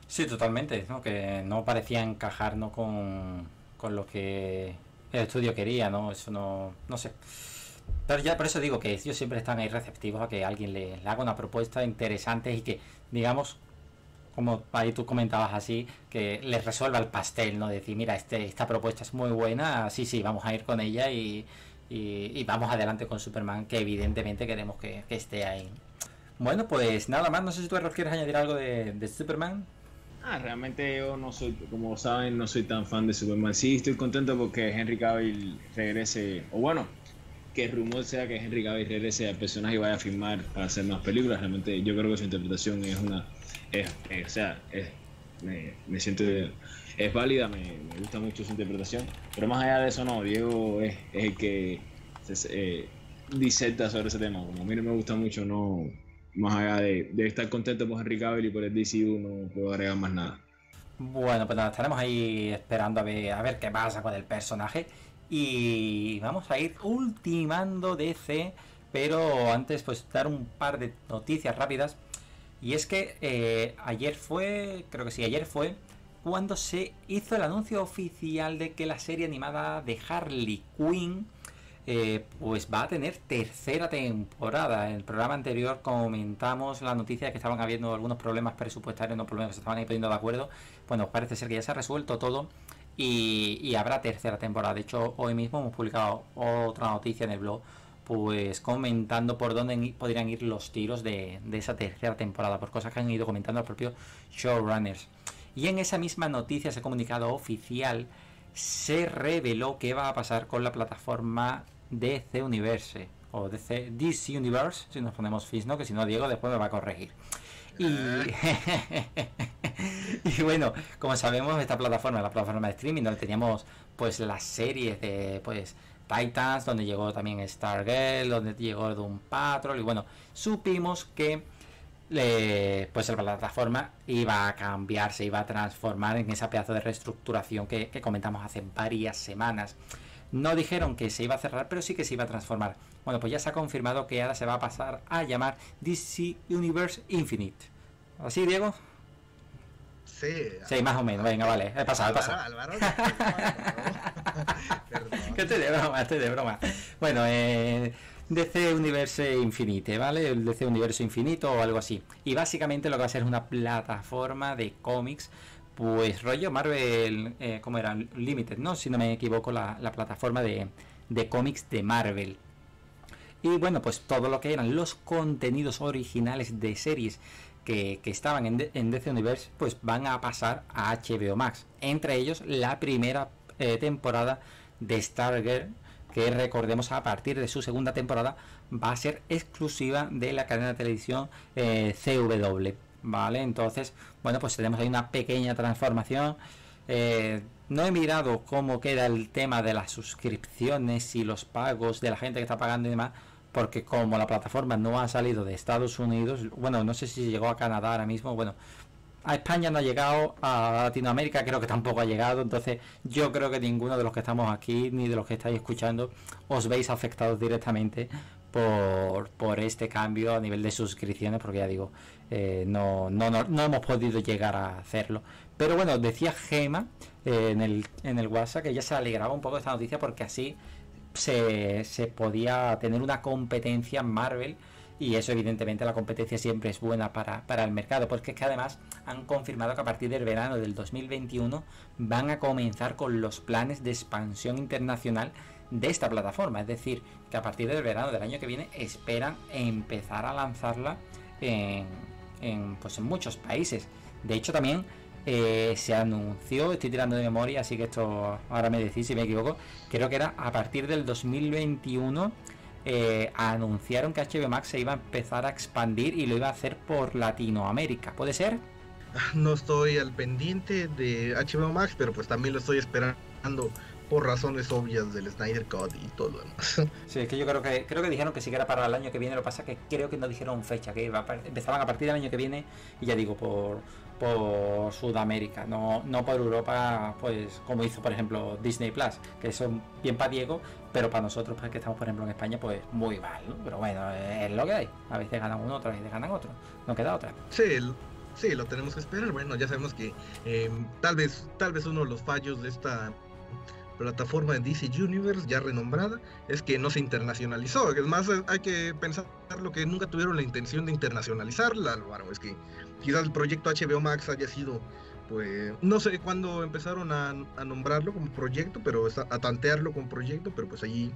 Sí, totalmente, ¿no? Que no parecía encajar, ¿no?, con lo que el estudio quería, ¿no? Eso no sé. Pero ya por eso digo que ellos siempre están ahí receptivos a que alguien le haga una propuesta interesante y que, digamos, como ahí tú comentabas así, que les resuelva el pastel, ¿no? Decir, mira, esta propuesta es muy buena, sí, vamos a ir con ella y vamos adelante con Superman, que evidentemente queremos que esté ahí. Bueno, pues nada más, no sé si tú, Errol, quieres añadir algo de Superman. Ah, realmente yo no soy, como saben, no soy tan fan de Superman. Sí, estoy contento porque Henry Cavill regrese, o bueno, que el rumor sea que Henry Cavill regrese al personaje y vaya a firmar para hacer más películas. Realmente yo creo que su interpretación es válida, me gusta mucho su interpretación. Pero más allá de eso, no, Diego es el que diserta sobre ese tema. Como a mí no me gusta mucho, no... Más allá de estar contento por Henry Cavill y por el DCU, no puedo agregar más nada. Bueno, pues nada, estaremos ahí esperando a ver qué pasa con el personaje. Y vamos a ir ultimando DC, pero antes pues dar un par de noticias rápidas. Y es que ayer fue cuando se hizo el anuncio oficial de que la serie animada de Harley Quinn pues va a tener tercera temporada. En el programa anterior comentamos la noticia de que estaban habiendo algunos problemas presupuestarios, no problemas, que se estaban ahí poniendo de acuerdo. Bueno, parece ser que ya se ha resuelto todo y habrá tercera temporada. De hecho, hoy mismo hemos publicado otra noticia en el blog, pues comentando por dónde podrían ir los tiros de esa tercera temporada, por cosas que han ido comentando los propios showrunners. Y en esa misma noticia, ese comunicado oficial, se reveló qué va a pasar con la plataforma DC Universe. o DC Universe, si nos ponemos fizz, ¿no? Que si no, Diego después me va a corregir. Y bueno, como sabemos, esta plataforma, la plataforma de streaming, donde teníamos pues las series de pues Titans, donde llegó también Stargirl, donde llegó Doom Patrol, y bueno, supimos que pues la plataforma iba a cambiar, se iba a transformar en esa pedazo de reestructuración que comentamos hace varias semanas. No dijeron que se iba a cerrar, pero sí que se iba a transformar. Bueno, pues ya se ha confirmado que ahora se va a pasar a llamar DC Universe Infinite. ¿Así, Diego? Sí. Sí, más o menos. Venga, vale. He pasado, he pasado. Álvaro, que estoy de broma, estoy de broma. Bueno, DC Universe Infinite, ¿vale? El DC Universo Infinito o algo así. Y básicamente lo que va a ser es una plataforma de cómics, pues rollo Marvel, ¿cómo era? Limited, ¿no? Si no me equivoco, la plataforma de cómics de Marvel. Y bueno, pues todo lo que eran los contenidos originales de series que estaban en DC Universe, pues van a pasar a HBO Max. Entre ellos, la primera temporada de Stargirl, que recordemos a partir de su segunda temporada va a ser exclusiva de la cadena de televisión CW. Vale, entonces, bueno, pues tenemos ahí una pequeña transformación. No he mirado cómo queda el tema de las suscripciones y los pagos de la gente que está pagando y demás, porque como la plataforma no ha salido de Estados Unidos, bueno, no sé si llegó a Canadá ahora mismo, bueno, a España no ha llegado, a Latinoamérica creo que tampoco ha llegado, entonces yo creo que ninguno de los que estamos aquí, ni de los que estáis escuchando, os veis afectados directamente por este cambio a nivel de suscripciones, porque ya digo, no hemos podido llegar a hacerlo. Pero bueno, decía Gema en el WhatsApp que ya se alegraba un poco de esta noticia, porque así se podía tener una competencia en Marvel. Y eso, evidentemente, la competencia siempre es buena para el mercado, porque es que además han confirmado que a partir del verano del 2021 van a comenzar con los planes de expansión internacional de esta plataforma. Es decir, que a partir del verano del año que viene esperan empezar a lanzarla en muchos países. De hecho, también se anunció, estoy tirando de memoria, así que esto ahora me decís si me equivoco, creo que era a partir del 2021... anunciaron que HBO Max se iba a empezar a expandir y lo iba a hacer por Latinoamérica. ¿Puede ser? No estoy al pendiente de HBO Max, pero pues también lo estoy esperando por razones obvias del Snyder Cut y todo lo demás. Sí, es que yo creo que dijeron que sí que era para el año que viene, lo que pasa es que creo que no dijeron fecha, que empezaban a partir del año que viene, y ya digo, por Sudamérica, no por Europa, pues como hizo por ejemplo Disney Plus, que son bien para Diego, pero para nosotros, para que estamos por ejemplo en España, pues muy mal, ¿no? Pero bueno, es lo que hay, a veces ganan uno, otras veces ganan otro, no queda otra. Sí, lo tenemos que esperar. Bueno, ya sabemos que tal vez uno de los fallos de esta plataforma de DC Universe ya renombrada es que no se internacionalizó. Es más, hay que pensar lo que nunca tuvieron la intención de internacionalizarla, Álvaro. Es que quizás el proyecto HBO Max haya sido, pues no sé cuándo empezaron a nombrarlo como proyecto, pero a tantearlo como proyecto, pero pues ahí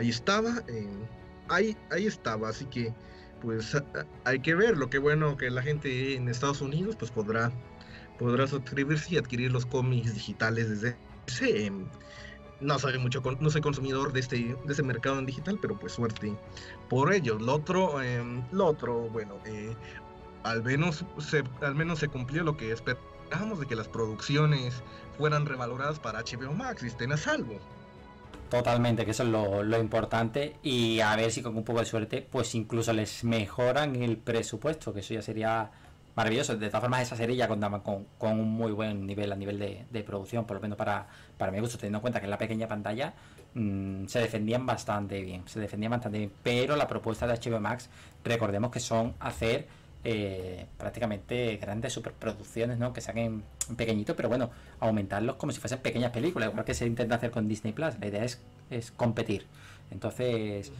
estaba, ahí estaba, así que pues hay que verlo. Qué bueno que la gente en Estados Unidos pues podrá suscribirse y adquirir los cómics digitales desde... Sí, no soy mucho, no soy consumidor de ese mercado en digital, pero pues suerte por ello. Lo otro, bueno, al menos se cumplió lo que esperábamos, de que las producciones fueran revaloradas para HBO Max y estén a salvo. Totalmente, que eso es lo importante, y a ver si con un poco de suerte pues incluso les mejoran el presupuesto, que eso ya sería... maravilloso. De todas formas, esa serie ya contaba con un muy buen nivel a nivel de producción, por lo menos para mi gusto, teniendo en cuenta que en la pequeña pantalla se defendían bastante bien, pero la propuesta de HBO Max, recordemos que son hacer prácticamente grandes superproducciones, ¿no? Que saquen pequeñito, pero bueno, aumentarlos como si fuesen pequeñas películas, igual que se intenta hacer con Disney Plus. La idea es competir. Entonces,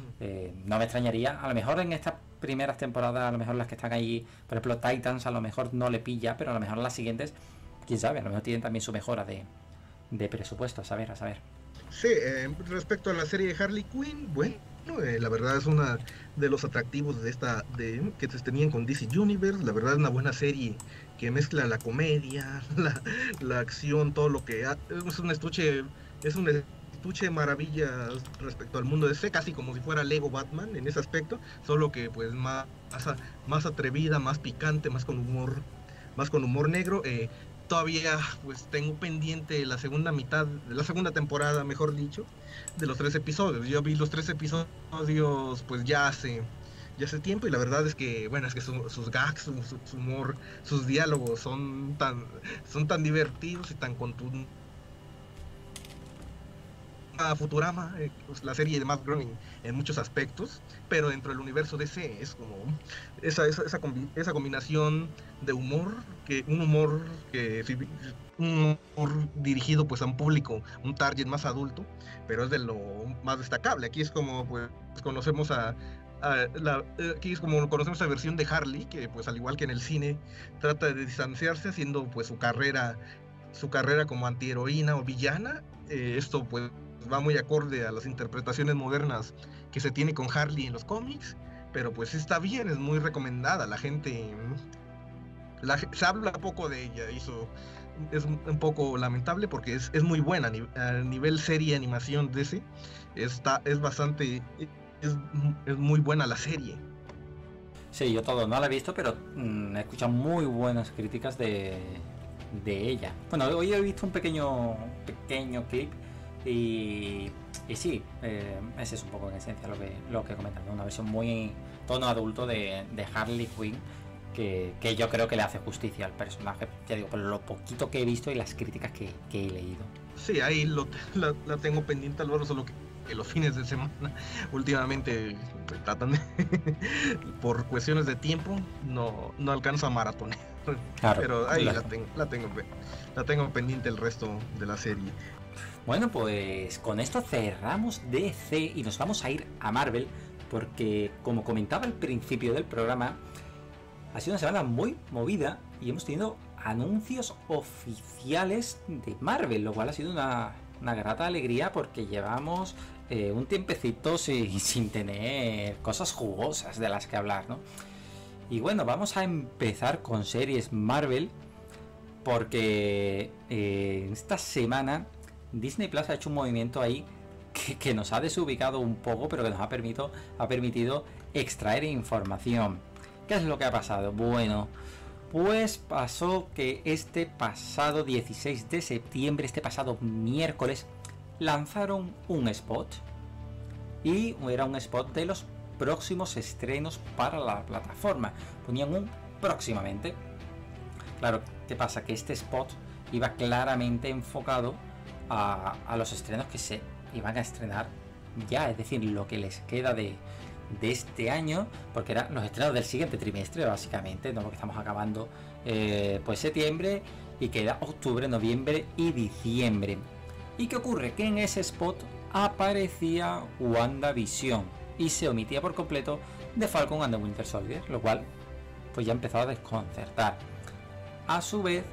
no me extrañaría, a lo mejor en estas primeras temporadas, a lo mejor las que están ahí, por ejemplo Titans, a lo mejor no le pilla, pero a lo mejor las siguientes, quién sabe, a lo mejor tienen también su mejora de presupuesto, a saber. Sí, respecto a la serie de Harley Quinn, bueno, la verdad es una de los atractivos de esta que se tenían con DC Universe. La verdad es una buena serie que mezcla la comedia, la acción, todo lo que... es un estuche estuche de maravillas respecto al mundo de DC, casi como si fuera Lego Batman en ese aspecto, solo que pues más atrevida, más picante, más con humor negro. Todavía pues tengo pendiente la segunda mitad, la segunda temporada, mejor dicho, de los 3 episodios. Yo vi los 3 episodios pues ya hace tiempo, y la verdad es que, bueno, es que sus gags, su humor, sus diálogos son tan divertidos y tan contundentes. Futurama, pues, la serie de Matt Groening en muchos aspectos, pero dentro del universo DC es como esa combinación de humor, un humor dirigido pues a un público, un target más adulto, pero es de lo más destacable. Aquí es como pues conocemos a la versión de Harley, que pues al igual que en el cine trata de distanciarse haciendo pues su carrera como antiheroína o villana. Esto pues va muy acorde a las interpretaciones modernas que se tiene con Harley en los cómics, pero pues está bien, es muy recomendada. La gente se habla poco de ella, es un poco lamentable porque es muy buena a nivel serie animación DC. Es muy buena la serie. Sí, yo todo no la he visto, pero he escuchado muy buenas críticas de ella. Bueno, hoy he visto un pequeño clip y sí, ese es un poco en esencia lo que comentan, ¿no? Una versión muy tono adulto de Harley Quinn, que yo creo que le hace justicia al personaje, ya digo, por lo poquito que he visto y las críticas que he leído. Sí, ahí la tengo pendiente, Álvaro, solo que los fines de semana últimamente tratan por cuestiones de tiempo no alcanzo a maratonear, claro, pero ahí claro. la tengo pendiente el resto de la serie. Bueno, pues con esto cerramos DC y nos vamos a ir a Marvel, porque como comentaba al principio del programa, ha sido una semana muy movida y hemos tenido anuncios oficiales de Marvel, lo cual ha sido una grata alegría, porque llevamos un tiempecito sin tener cosas jugosas de las que hablar, ¿no? Y bueno, vamos a empezar con series Marvel, porque esta semana Disney Plus ha hecho un movimiento ahí que nos ha desubicado un poco, pero que nos ha permitido extraer información. ¿Qué es lo que ha pasado? Bueno, pues pasó que este pasado 16 de septiembre, este pasado miércoles, lanzaron un spot, y era un spot de los próximos estrenos para la plataforma. Ponían un próximamente. Claro, ¿qué pasa? Que este spot iba claramente enfocado a los estrenos que se iban a estrenar ya, es decir, lo que les queda de este año, porque eran los estrenos del siguiente trimestre básicamente, ¿no? Porque estamos acabando pues septiembre y queda octubre, noviembre y diciembre. ¿Y qué ocurre? Que en ese spot aparecía WandaVision y se omitía por completo The Falcon and the Winter Soldier, lo cual pues ya empezaba a desconcertar. A su vez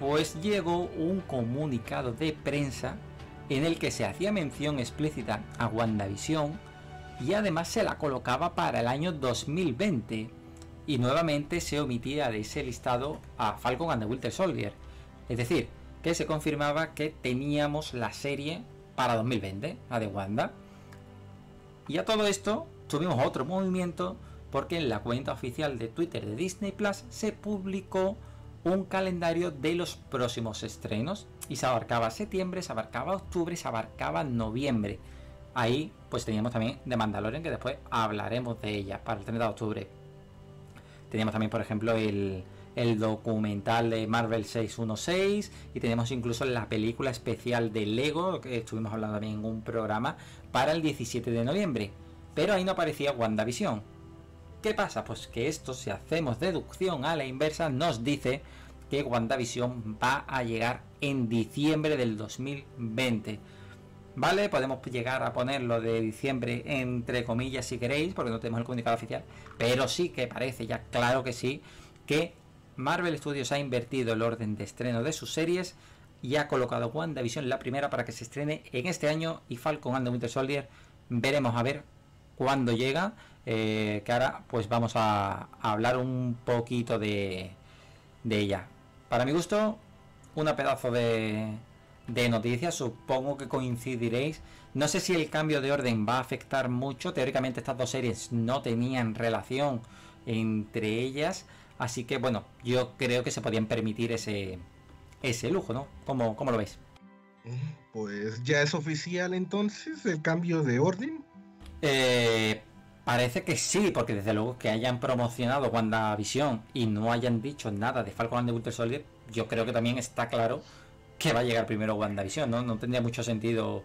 pues llegó un comunicado de prensa en el que se hacía mención explícita a WandaVision y además se la colocaba para el año 2020, y nuevamente se omitía de ese listado a Falcon and the Winter Soldier, es decir, que se confirmaba que teníamos la serie para 2020, la de Wanda. Y a todo esto tuvimos otro movimiento, porque en la cuenta oficial de Twitter de Disney Plus se publicó un calendario de los próximos estrenos, y se abarcaba septiembre, se abarcaba octubre, se abarcaba noviembre. Ahí pues teníamos también The Mandalorian, que después hablaremos de ella, para el 30 de octubre. Teníamos también, por ejemplo, el documental de Marvel 616, y tenemos incluso la película especial de Lego, que estuvimos hablando también en un programa, para el 17 de noviembre. Pero ahí no aparecía WandaVision. ¿Qué pasa? Pues que esto, si hacemos deducción a la inversa, nos dice que WandaVision va a llegar en diciembre del 2020. Vale, podemos llegar a ponerlo de diciembre entre comillas si queréis, porque no tenemos el comunicado oficial, pero sí que parece ya claro que sí, que Marvel Studios ha invertido el orden de estreno de sus series y ha colocado WandaVision la primera para que se estrene en este año, y Falcon and the Winter Soldier veremos a ver cuándo llega, que ahora pues vamos a hablar un poquito de ella. Para mi gusto, una pedazo de noticias, supongo que coincidiréis. No sé si el cambio de orden va a afectar mucho. Teóricamente estas dos series no tenían relación entre ellas, así que bueno, yo creo que se podían permitir ese lujo, ¿no? ¿Cómo lo veis? Pues ya es oficial entonces el cambio de orden. Parece que sí, porque desde luego que hayan promocionado WandaVision y no hayan dicho nada de Falcon and the Winter Soldier, yo creo que también está claro que va a llegar primero WandaVision, ¿no? No tendría mucho sentido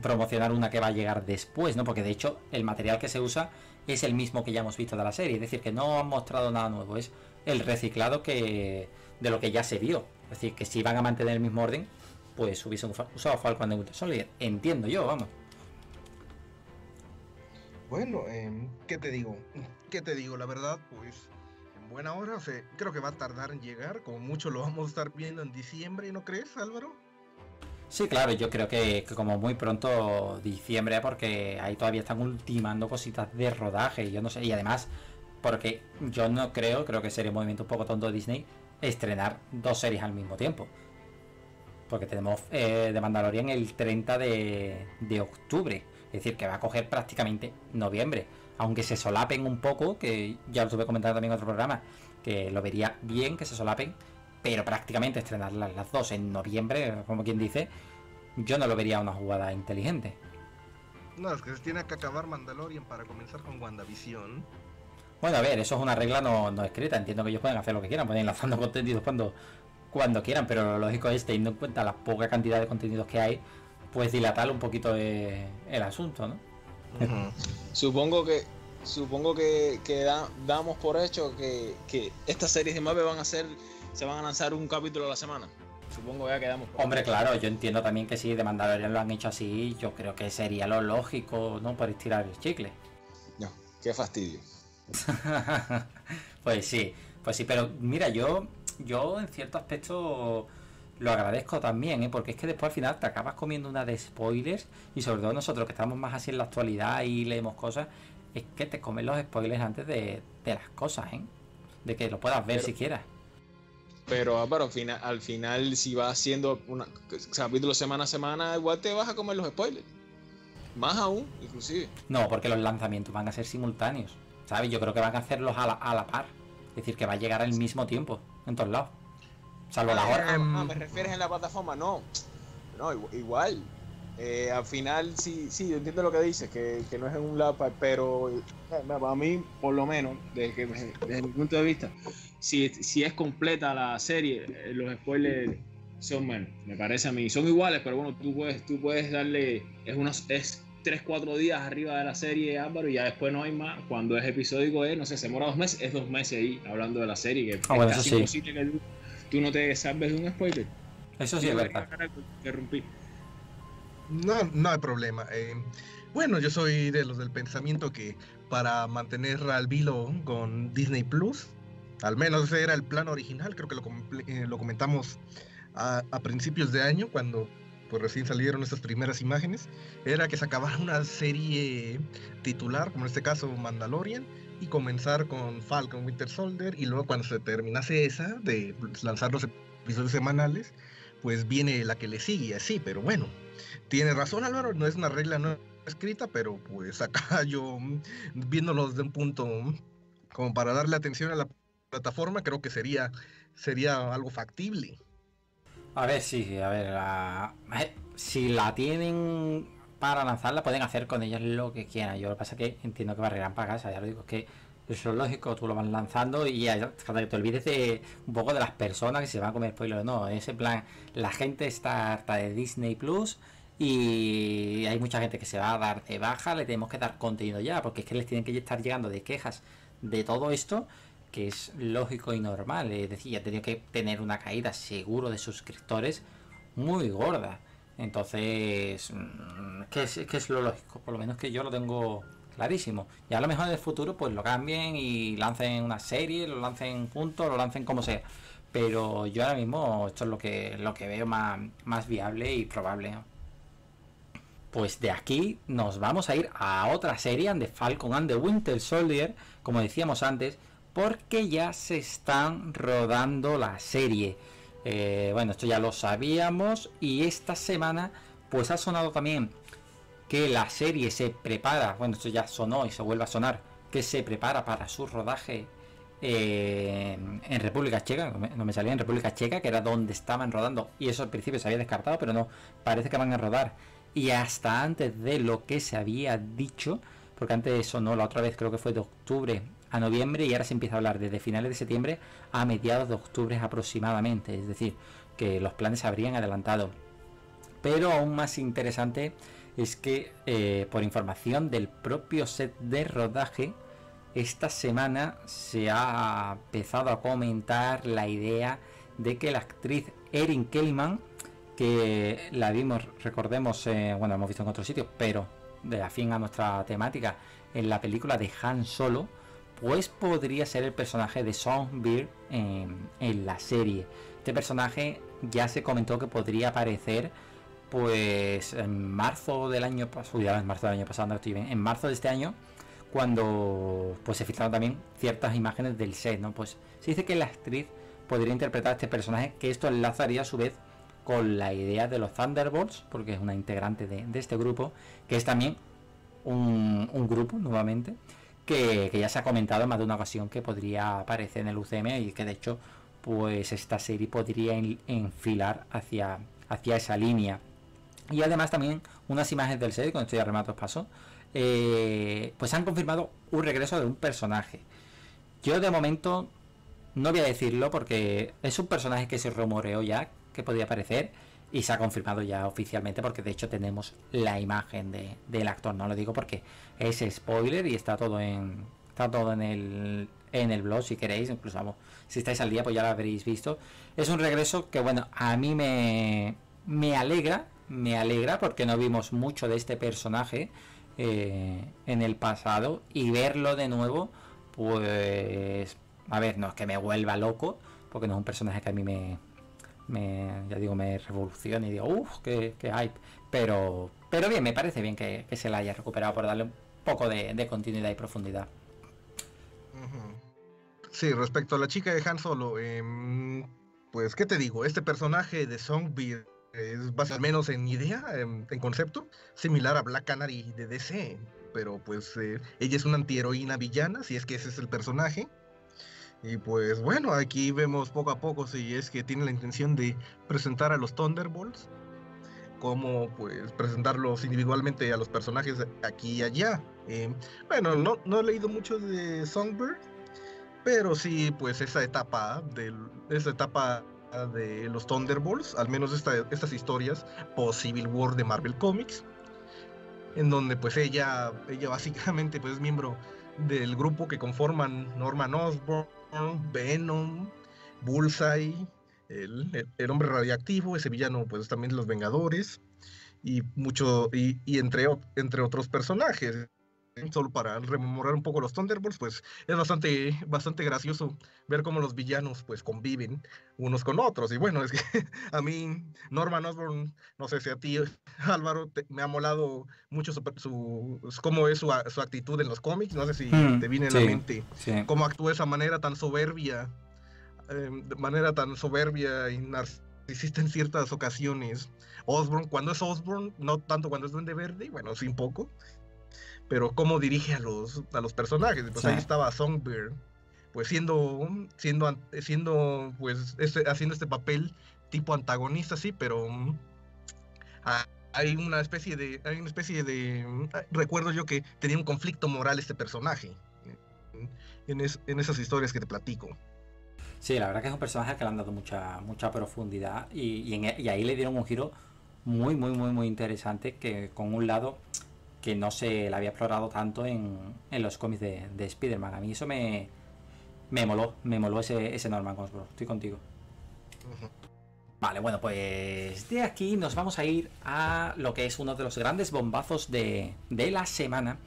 promocionar una que va a llegar después, ¿no? Porque de hecho el material que se usa es el mismo que ya hemos visto de la serie, es decir, que no han mostrado nada nuevo, es el reciclado de lo que ya se vio. Es decir, que si van a mantener el mismo orden, pues hubiesen usado Falcon de Winter Soldier, entiendo yo, vamos. Bueno, ¿qué te digo? La verdad, pues en buena hora, creo que va a tardar en llegar, como mucho lo vamos a estar viendo en diciembre, ¿no crees, Álvaro? Sí, claro, yo creo que como muy pronto diciembre, porque ahí todavía están ultimando cositas de rodaje, yo no sé, y además, porque yo no creo que sería un movimiento un poco tonto de Disney estrenar dos series al mismo tiempo, porque tenemos The Mandalorian el 30 de octubre, es decir, que va a coger prácticamente noviembre, aunque se solapen un poco, que ya lo estuve comentando también en otro programa, que lo vería bien que se solapen, pero prácticamente estrenar las dos en noviembre, como quien dice, yo no lo vería una jugada inteligente. No, es que se tiene que acabar Mandalorian para comenzar con WandaVision. Bueno, a ver, eso es una regla no escrita, entiendo que ellos pueden hacer lo que quieran, pueden ir lanzando contenidos cuando quieran, pero lo lógico es, teniendo en cuenta la poca cantidad de contenidos que hay, pues dilatar un poquito el asunto, ¿no? Uh-huh. Supongo que damos por hecho que estas series de Marvel se van a lanzar un capítulo a la semana. Supongo que ya quedamos. Hombre, claro, yo entiendo también que si de Mandalorian lo han hecho así, yo creo que sería lo lógico, ¿no? Por estirar el chicle. No, qué fastidio. Pues sí, pero mira, yo en cierto aspecto lo agradezco también, ¿eh? Porque es que después al final te acabas comiendo una de spoilers, y sobre todo nosotros que estamos más así en la actualidad y leemos cosas, es que te comen los spoilers antes de las cosas, ¿eh? De que lo puedas ver siquiera. Pero Álvaro, al final si vas haciendo un capítulo semana a semana, igual te vas a comer los spoilers. Más aún, inclusive. No, porque los lanzamientos van a ser simultáneos, ¿sabes? Yo creo que van a hacerlos a la par. Es decir, que va a llegar al mismo tiempo en todos lados. Salvo la hora. ¿Me refieres en la plataforma? No, igual. Al final, sí, yo entiendo lo que dices, que no es en un laptop, pero para mí, por lo menos, desde mi punto de vista, si es completa la serie, los spoilers son menos, me parece a mí. Son iguales, pero bueno, tú puedes darle, es 3-4 días arriba de la serie, Álvaro, y ya después no hay más. Cuando es episódico, no sé, se demora 2 meses, es 2 meses ahí, hablando de la serie, que es casi imposible que tú no te salves de un spoiler. Eso sí es verdad. No hay problema. Bueno, yo soy de los del pensamiento que para mantener al vilo con Disney Plus, al menos ese era el plan original, creo que lo comentamos a principios de año, cuando pues recién salieron estas primeras imágenes, era que se acabara una serie titular, como en este caso Mandalorian, y comenzar con Falcon Winter Soldier, y luego cuando se terminase esa, de lanzar los episodios semanales, pues viene la que le sigue, así, pero bueno. Tiene razón, Álvaro, no es una regla no escrita, pero pues acá yo, viéndolos de un punto como para darle atención a la plataforma, creo que sería algo factible. A ver, si la tienen para lanzarla, pueden hacer con ellas lo que quieran. Yo lo que pasa es que entiendo que barrerán para casa, ya lo digo, es que eso es lógico, tú lo vas lanzando y hasta que te olvides de un poco de las personas que se van a comer spoilers. No, en ese plan, la gente está harta de Disney Plus y hay mucha gente que se va a dar de baja, le tenemos que dar contenido ya, porque es que les tienen que estar llegando de quejas de todo esto, que es lógico y normal. Es decir, ya tenía que tener una caída seguro de suscriptores muy gorda. Entonces, ¿qué es lo lógico? Por lo menos que yo lo tengo clarísimo. Y a lo mejor en el futuro pues lo cambien y lancen una serie, lo lancen juntos, lo lancen como sea, pero yo ahora mismo esto es lo que veo más viable y probable, ¿no? Pues de aquí nos vamos a ir a otra serie, The Falcon and the Winter Soldier, como decíamos antes, porque ya se están rodando la serie. Bueno, esto ya lo sabíamos. Y esta semana pues ha sonado también que la serie se prepara, bueno, esto ya sonó y se vuelve a sonar, que se prepara para su rodaje en República Checa. No me salía en República Checa, que era donde estaban rodando, y eso al principio se había descartado, pero no, parece que van a rodar, y hasta antes de lo que se había dicho, porque antes de eso no, la otra vez creo que fue de octubre a noviembre, y ahora se empieza a hablar desde finales de septiembre a mediados de octubre aproximadamente, es decir, que los planes se habrían adelantado. Pero aún más interesante es que por información del propio set de rodaje, esta semana se ha empezado a comentar la idea de que la actriz Erin Kellyman, que la vimos, recordemos, bueno, hemos visto en otros sitios, pero de afín a nuestra temática, en la película de Han Solo, pues podría ser el personaje de Songbird en la serie. Este personaje ya se comentó que podría aparecer pues en marzo de este año, cuando pues se filtraron también ciertas imágenes del set, ¿no? Pues se dice que la actriz podría interpretar a este personaje, que esto enlazaría a su vez con la idea de los Thunderbolts, porque es una integrante de este grupo, que es también un grupo, nuevamente, que ya se ha comentado en más de una ocasión que podría aparecer en el UCM, y que de hecho pues esta serie podría enfilar hacia esa línea. Y además también unas imágenes del set, con esto ya remato os paso, pues han confirmado un regreso de un personaje. Yo de momento no voy a decirlo, porque es un personaje que se rumoreó ya que podía aparecer, y se ha confirmado ya oficialmente, porque de hecho tenemos la imagen del actor. No lo digo porque es spoiler, y está todo en el blog, si queréis, incluso vamos, si estáis al día pues ya lo habréis visto. Es un regreso que, bueno, a mí me alegra, porque no vimos mucho de este personaje en el pasado, y verlo de nuevo, pues a ver, no es que me vuelva loco, porque no es un personaje que a mí me revoluciona y digo, uff, qué hype, pero bien, me parece bien que se la haya recuperado, por darle un poco de continuidad y profundidad. Sí, respecto a la chica de Han Solo, pues qué te digo, este personaje de Songbird es más o menos en idea, en concepto, similar a Black Canary de DC, pero pues ella es una antiheroína villana, si es que ese es el personaje. Y pues bueno, aquí vemos poco a poco si es que tiene la intención de presentar a los Thunderbolts, como pues presentarlos individualmente a los personajes aquí y allá. Bueno, no he leído mucho de Songbird, pero sí pues esa etapa de los Thunderbolts, al menos estas historias post Civil War de Marvel Comics, en donde pues ella básicamente pues es miembro del grupo que conforman Norman Osborn, Venom, Bullseye, el hombre radiactivo, ese villano pues también los Vengadores, y entre otros personajes. Solo para rememorar un poco los Thunderbolts, pues es bastante gracioso ver cómo los villanos pues conviven unos con otros. Y bueno, es que a mí Norman Osborn, no sé si a ti, Álvaro, me ha molado mucho cómo es su actitud en los cómics. No sé si te viene en la mente cómo actúa de esa manera tan soberbia y narcisista en ciertas ocasiones. Osborn, cuando es Osborn, no tanto cuando es Duende Verde, bueno, sí un poco, pero cómo dirige a los personajes. Pues ahí estaba Songbird, pues haciendo este papel tipo antagonista, sí, pero hay una especie de recuerdo yo que tenía un conflicto moral este personaje en esas historias que te platico. Sí, la verdad que es un personaje que le han dado mucha profundidad, y ahí le dieron un giro muy interesante, que con un lado que no se la había explorado tanto en los cómics de Spider-Man. A mí eso me moló ese Norman Osborn. Estoy contigo. Uh-huh. Vale, bueno, pues de aquí nos vamos a ir a lo que es uno de los grandes bombazos de la semana.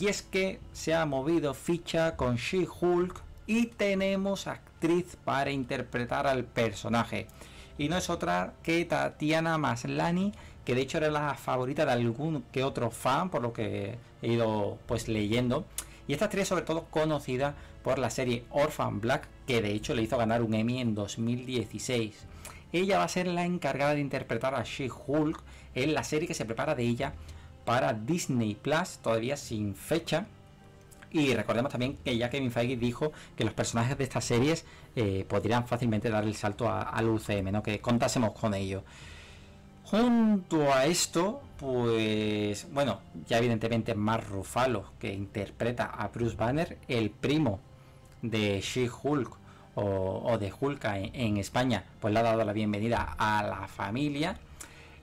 Y es que se ha movido ficha con She-Hulk y tenemos actriz para interpretar al personaje. Y no es otra que Tatiana Maslany, que de hecho era la favorita de algún que otro fan, por lo que he ido pues leyendo. Y esta actriz sobre todo conocida por la serie Orphan Black, que de hecho le hizo ganar un Emmy en 2016. Ella va a ser la encargada de interpretar a She-Hulk en la serie que se prepara de ella para Disney Plus, todavía sin fecha. Y recordemos también que ya Kevin Feige dijo que los personajes de estas series podrían fácilmente dar el salto al UCM, ¿no? Que contásemos con ello. Junto a esto, pues bueno, ya evidentemente Mark Ruffalo, que interpreta a Bruce Banner, el primo de She-Hulk o de Hulk en España, pues le ha dado la bienvenida a la familia.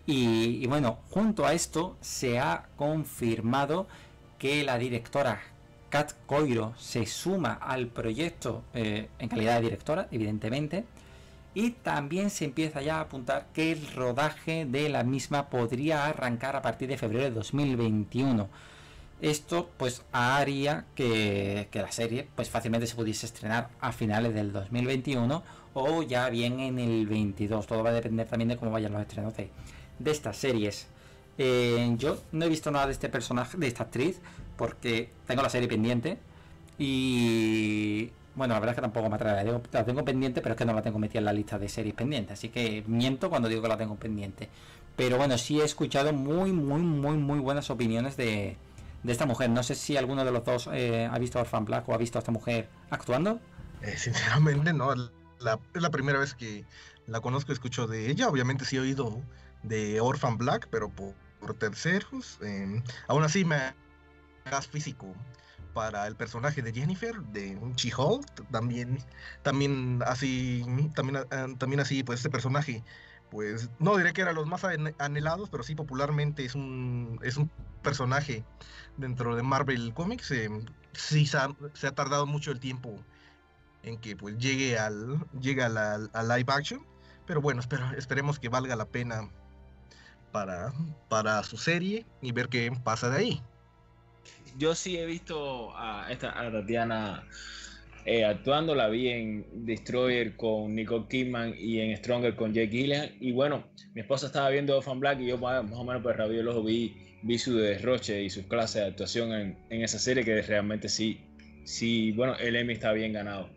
Y bueno, junto a esto se ha confirmado que la directora Kat Coiro se suma al proyecto en calidad de directora, evidentemente, y también se empieza ya a apuntar que el rodaje de la misma podría arrancar a partir de febrero de 2021. Esto pues haría que la serie pues fácilmente se pudiese estrenar a finales del 2021 o ya bien en el 22. Todo va a depender también de cómo vayan los estrenos de estas series. Yo no he visto nada de este personaje, de esta actriz, porque tengo la serie pendiente y bueno, la verdad es que tampoco me atrae, la tengo pendiente, pero es que no la tengo metida en la lista de series pendientes, así que miento cuando digo que la tengo pendiente. Pero bueno, sí he escuchado muy buenas opiniones de esta mujer. No sé si alguno de los dos ha visto a Orphan Black o ha visto a esta mujer actuando. Sinceramente no, es la primera vez que la conozco, escucho de ella. Obviamente sí he oído de Orphan Black, pero por terceros. Aún así me hagas físico para el personaje de Jennifer de She-Hulk, también así pues este personaje, pues no diré que era los más anhelados, pero sí popularmente es un personaje dentro de Marvel Comics. Sí se ha tardado mucho el tiempo en que pues llegue a live action, pero bueno, esperemos que valga la pena para su serie y ver qué pasa de ahí. Yo sí he visto a Tatiana actuando, la vi en Destroyer con Nicole Kidman y en Stronger con Jake Gyllenhaal. Y bueno, mi esposa estaba viendo Orphan Black y yo más o menos por el rabillo del ojo vi su derroche y sus clases de actuación en esa serie, que realmente sí, bueno, el Emmy está bien ganado.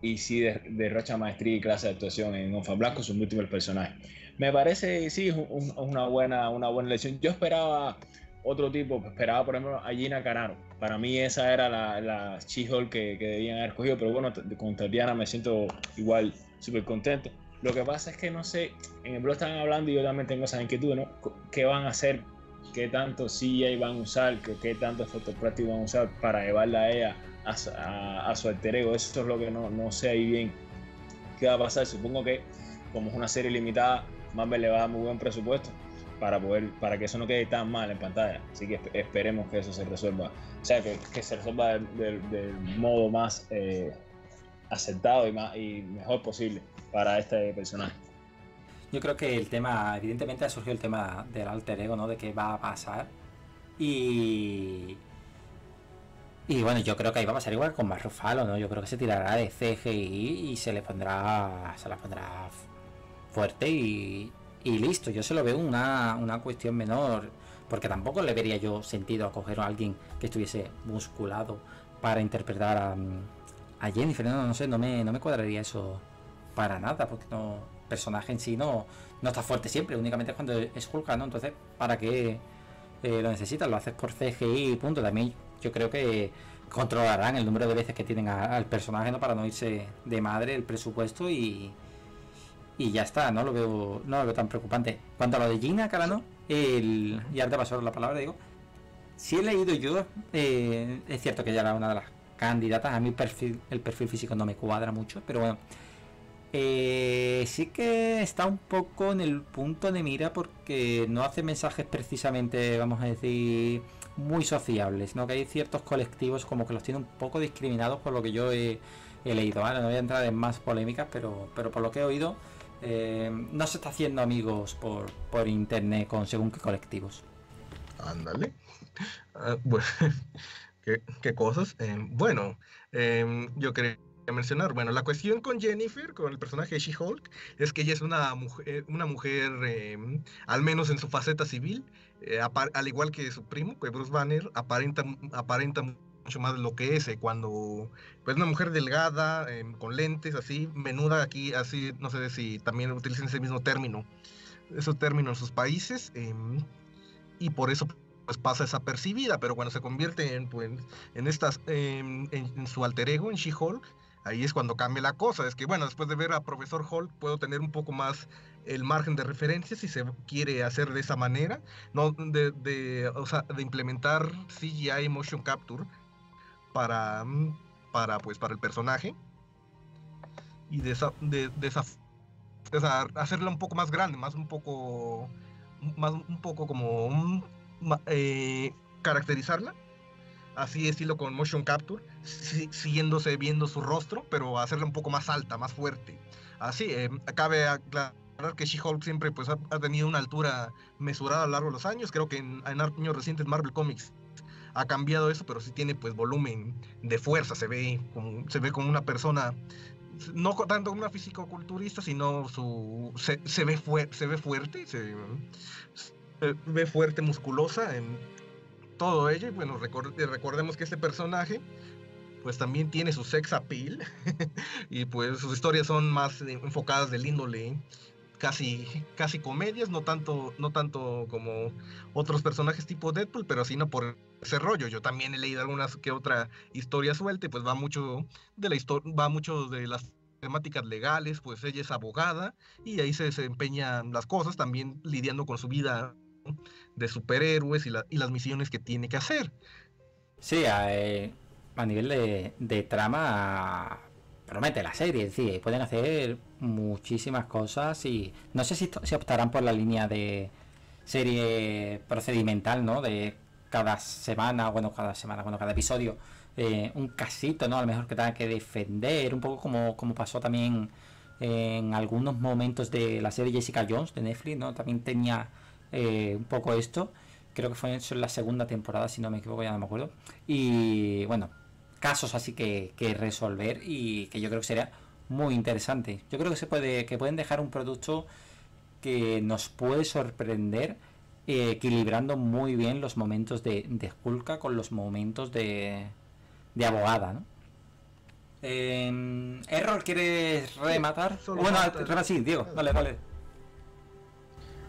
Y sí derrocha maestría y clase de actuación en Orphan Black con sus múltiples personajes. Me parece, sí, una buena elección. Yo esperaba otro tipo, esperaba por ejemplo a Gina Carano. Para mí esa era la She-Hulk que debían haber cogido, pero bueno, con Tatiana me siento igual súper contento. Lo que pasa es que no sé, en el blog están hablando y yo también tengo esa inquietud, ¿no? ¿Qué van a hacer? ¿Qué tanto CGI van a usar? ¿Qué tanto fotopráctico van a usar para llevarla a ella a su alter ego? Eso es lo que no sé ahí bien qué va a pasar. Supongo que como es una serie limitada, Marvel le va a dar muy buen presupuesto para que eso no quede tan mal en pantalla, así que esperemos que eso se resuelva, o sea, que se resuelva del modo más aceptado y mejor posible para este personaje. Yo creo que el tema, evidentemente ha surgido el tema del alter ego, ¿no? De qué va a pasar y bueno, yo creo que ahí va a pasar igual con Mark Ruffalo, ¿no? Yo creo que se tirará de CGI y se la pondrá fuerte y listo. Yo se lo veo una cuestión menor, porque tampoco le vería yo sentido a coger a alguien que estuviese musculado para interpretar a Jennifer. No sé, no me cuadraría eso para nada, porque no, el personaje en sí no está fuerte siempre, únicamente cuando es Hulk, ¿no? Entonces, ¿para qué lo necesitas? Lo haces por CGI y punto. También yo creo que controlarán el número de veces que tienen al personaje, ¿no? Para no irse de madre el presupuesto y ya está. No lo veo tan preocupante. Cuanto a lo de Gina Carano, y ahora te paso la palabra, digo, si he leído yo, es cierto que ella era una de las candidatas. A mí el perfil físico no me cuadra mucho, pero bueno, sí que está un poco en el punto de mira, porque no hace mensajes precisamente, vamos a decir, muy sociables, ¿no? Que hay ciertos colectivos como que los tiene un poco discriminados, por lo que yo he leído. Ahora no voy a entrar en más polémicas, pero por lo que he oído, no se está haciendo amigos por internet con según qué colectivos. Ándale. Bueno, ¿qué cosas? Bueno, yo quería mencionar, bueno, la cuestión con Jennifer, con el personaje de She-Hulk, es que ella es una mujer al menos en su faceta civil, al igual que su primo, que Bruce Banner, aparenta mucho más lo que es cuando pues una mujer delgada, con lentes, así, menuda aquí, así, no sé si también utilicen ese mismo término, en sus países, y por eso pues pasa desapercibida, pero cuando se convierte en su alter ego, en She-Hulk, ahí es cuando cambia la cosa. Es que bueno, después de ver a Profesor Hulk puedo tener un poco más el margen de referencia si se quiere hacer de esa manera, no de implementar CGI, motion capture para el personaje, y hacerla un poco más grande, caracterizarla así, estilo con motion capture, siguiéndose viendo su rostro, pero hacerla un poco más alta, más fuerte. Así, cabe aclarar que She-Hulk siempre pues, ha tenido una altura mesurada a lo largo de los años. Creo que en años recientes Marvel Comics ha cambiado eso, pero sí tiene pues volumen de fuerza, se ve como una persona, no tanto una fisicoculturista, sino se ve fuerte, musculosa, todo ello. Y bueno, recordemos que este personaje pues también tiene su sex appeal y pues sus historias son más enfocadas del índole casi comedias, no tanto como otros personajes tipo Deadpool, pero sino por ese rollo. Yo también he leído algunas que otra historia suelta, pues va mucho de las temáticas legales, pues ella es abogada y ahí se desempeñan las cosas, también lidiando con su vida de superhéroes y las misiones que tiene que hacer. Sí, a nivel de trama promete la serie, sí, pueden hacer muchísimas cosas y no sé si se optarán por la línea de serie procedimental, ¿no? De cada episodio un casito, ¿no? A lo mejor que tenga que defender, un poco como pasó también en algunos momentos de la serie Jessica Jones de Netflix, ¿no? También tenía un poco esto, creo que fue en la segunda temporada, si no me equivoco, ya no me acuerdo. Y bueno, casos así que resolver, y que yo creo que sería muy interesante. Yo creo que pueden dejar un producto que nos puede sorprender, equilibrando muy bien los momentos de Hulka con los momentos de abogada, ¿no? Error, ¿quieres rematar? Sí, bueno, sí, Diego, vale.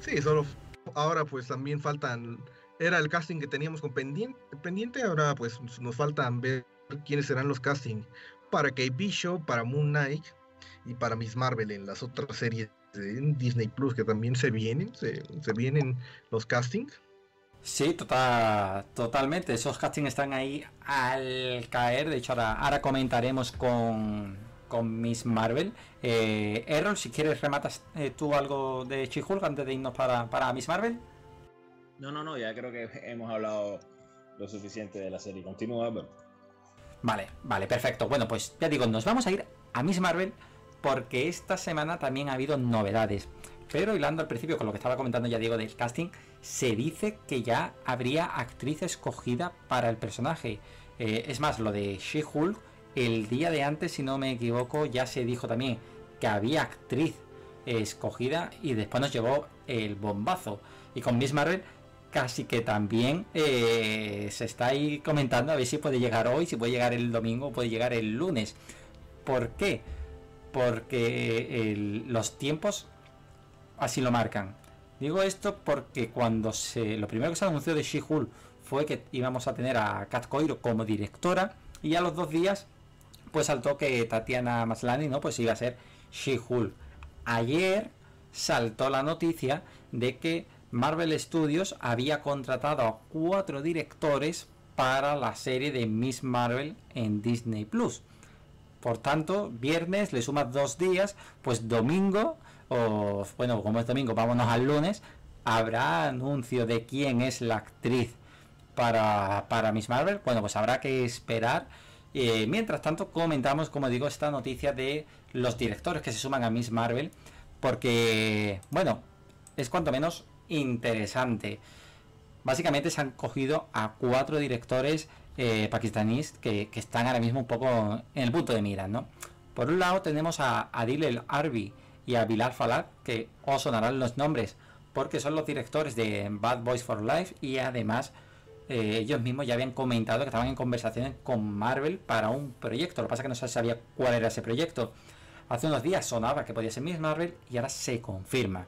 Sí, solo ahora pues también faltan, era el casting que teníamos con pendiente, ahora pues nos faltan ver quiénes serán los casting para K-Bishop, para Moon Knight y para Miss Marvel en las otras series de Disney Plus que también se vienen los castings. Sí, totalmente, esos castings están ahí al caer. De hecho ahora comentaremos con Miss Marvel. Errol, si quieres rematas tú algo de She-Hulk antes de irnos para Miss Marvel. No, ya creo que hemos hablado lo suficiente de la serie, continúa. Vale, perfecto. Bueno, pues ya digo, nos vamos a ir a Miss Marvel porque esta semana también ha habido novedades, pero hilando al principio con lo que estaba comentando ya Diego del casting, se dice que ya habría actriz escogida para el personaje. Es más, lo de She-Hulk, el día de antes, si no me equivoco, ya se dijo también que había actriz escogida, y después nos llevó el bombazo. Y con Miss Marvel casi que también se está ahí comentando a ver si puede llegar hoy, si puede llegar el domingo, puede llegar el lunes. ¿Por qué? Porque los tiempos así lo marcan. Digo esto porque lo primero que se anunció de She-Hulk fue que íbamos a tener a Kat Coiro como directora, y a los 2 días pues saltó que Tatiana Maslany, ¿no?, pues iba a ser She-Hulk. Ayer saltó la noticia de que Marvel Studios había contratado a 4 directores para la serie de Miss Marvel en Disney Plus. Por tanto, viernes le sumas 2 días, pues domingo, o bueno, como es domingo, vámonos al lunes, habrá anuncio de quién es la actriz para Miss Marvel. Bueno, pues habrá que esperar. Mientras tanto comentamos, como digo, esta noticia de los directores que se suman a Miss Marvel, porque bueno, es cuanto menos interesante. Básicamente se han cogido a 4 directores pakistaníes que están ahora mismo un poco en el punto de mira, ¿no? Por un lado tenemos a Adil El Arbi y a Bilal Falad, que os sonarán los nombres porque son los directores de Bad Boys for Life, y además ellos mismos ya habían comentado que estaban en conversaciones con Marvel para un proyecto. Lo que pasa es que no se sabía cuál era ese proyecto. Hace unos días sonaba que podía ser Miss Marvel y ahora se confirma.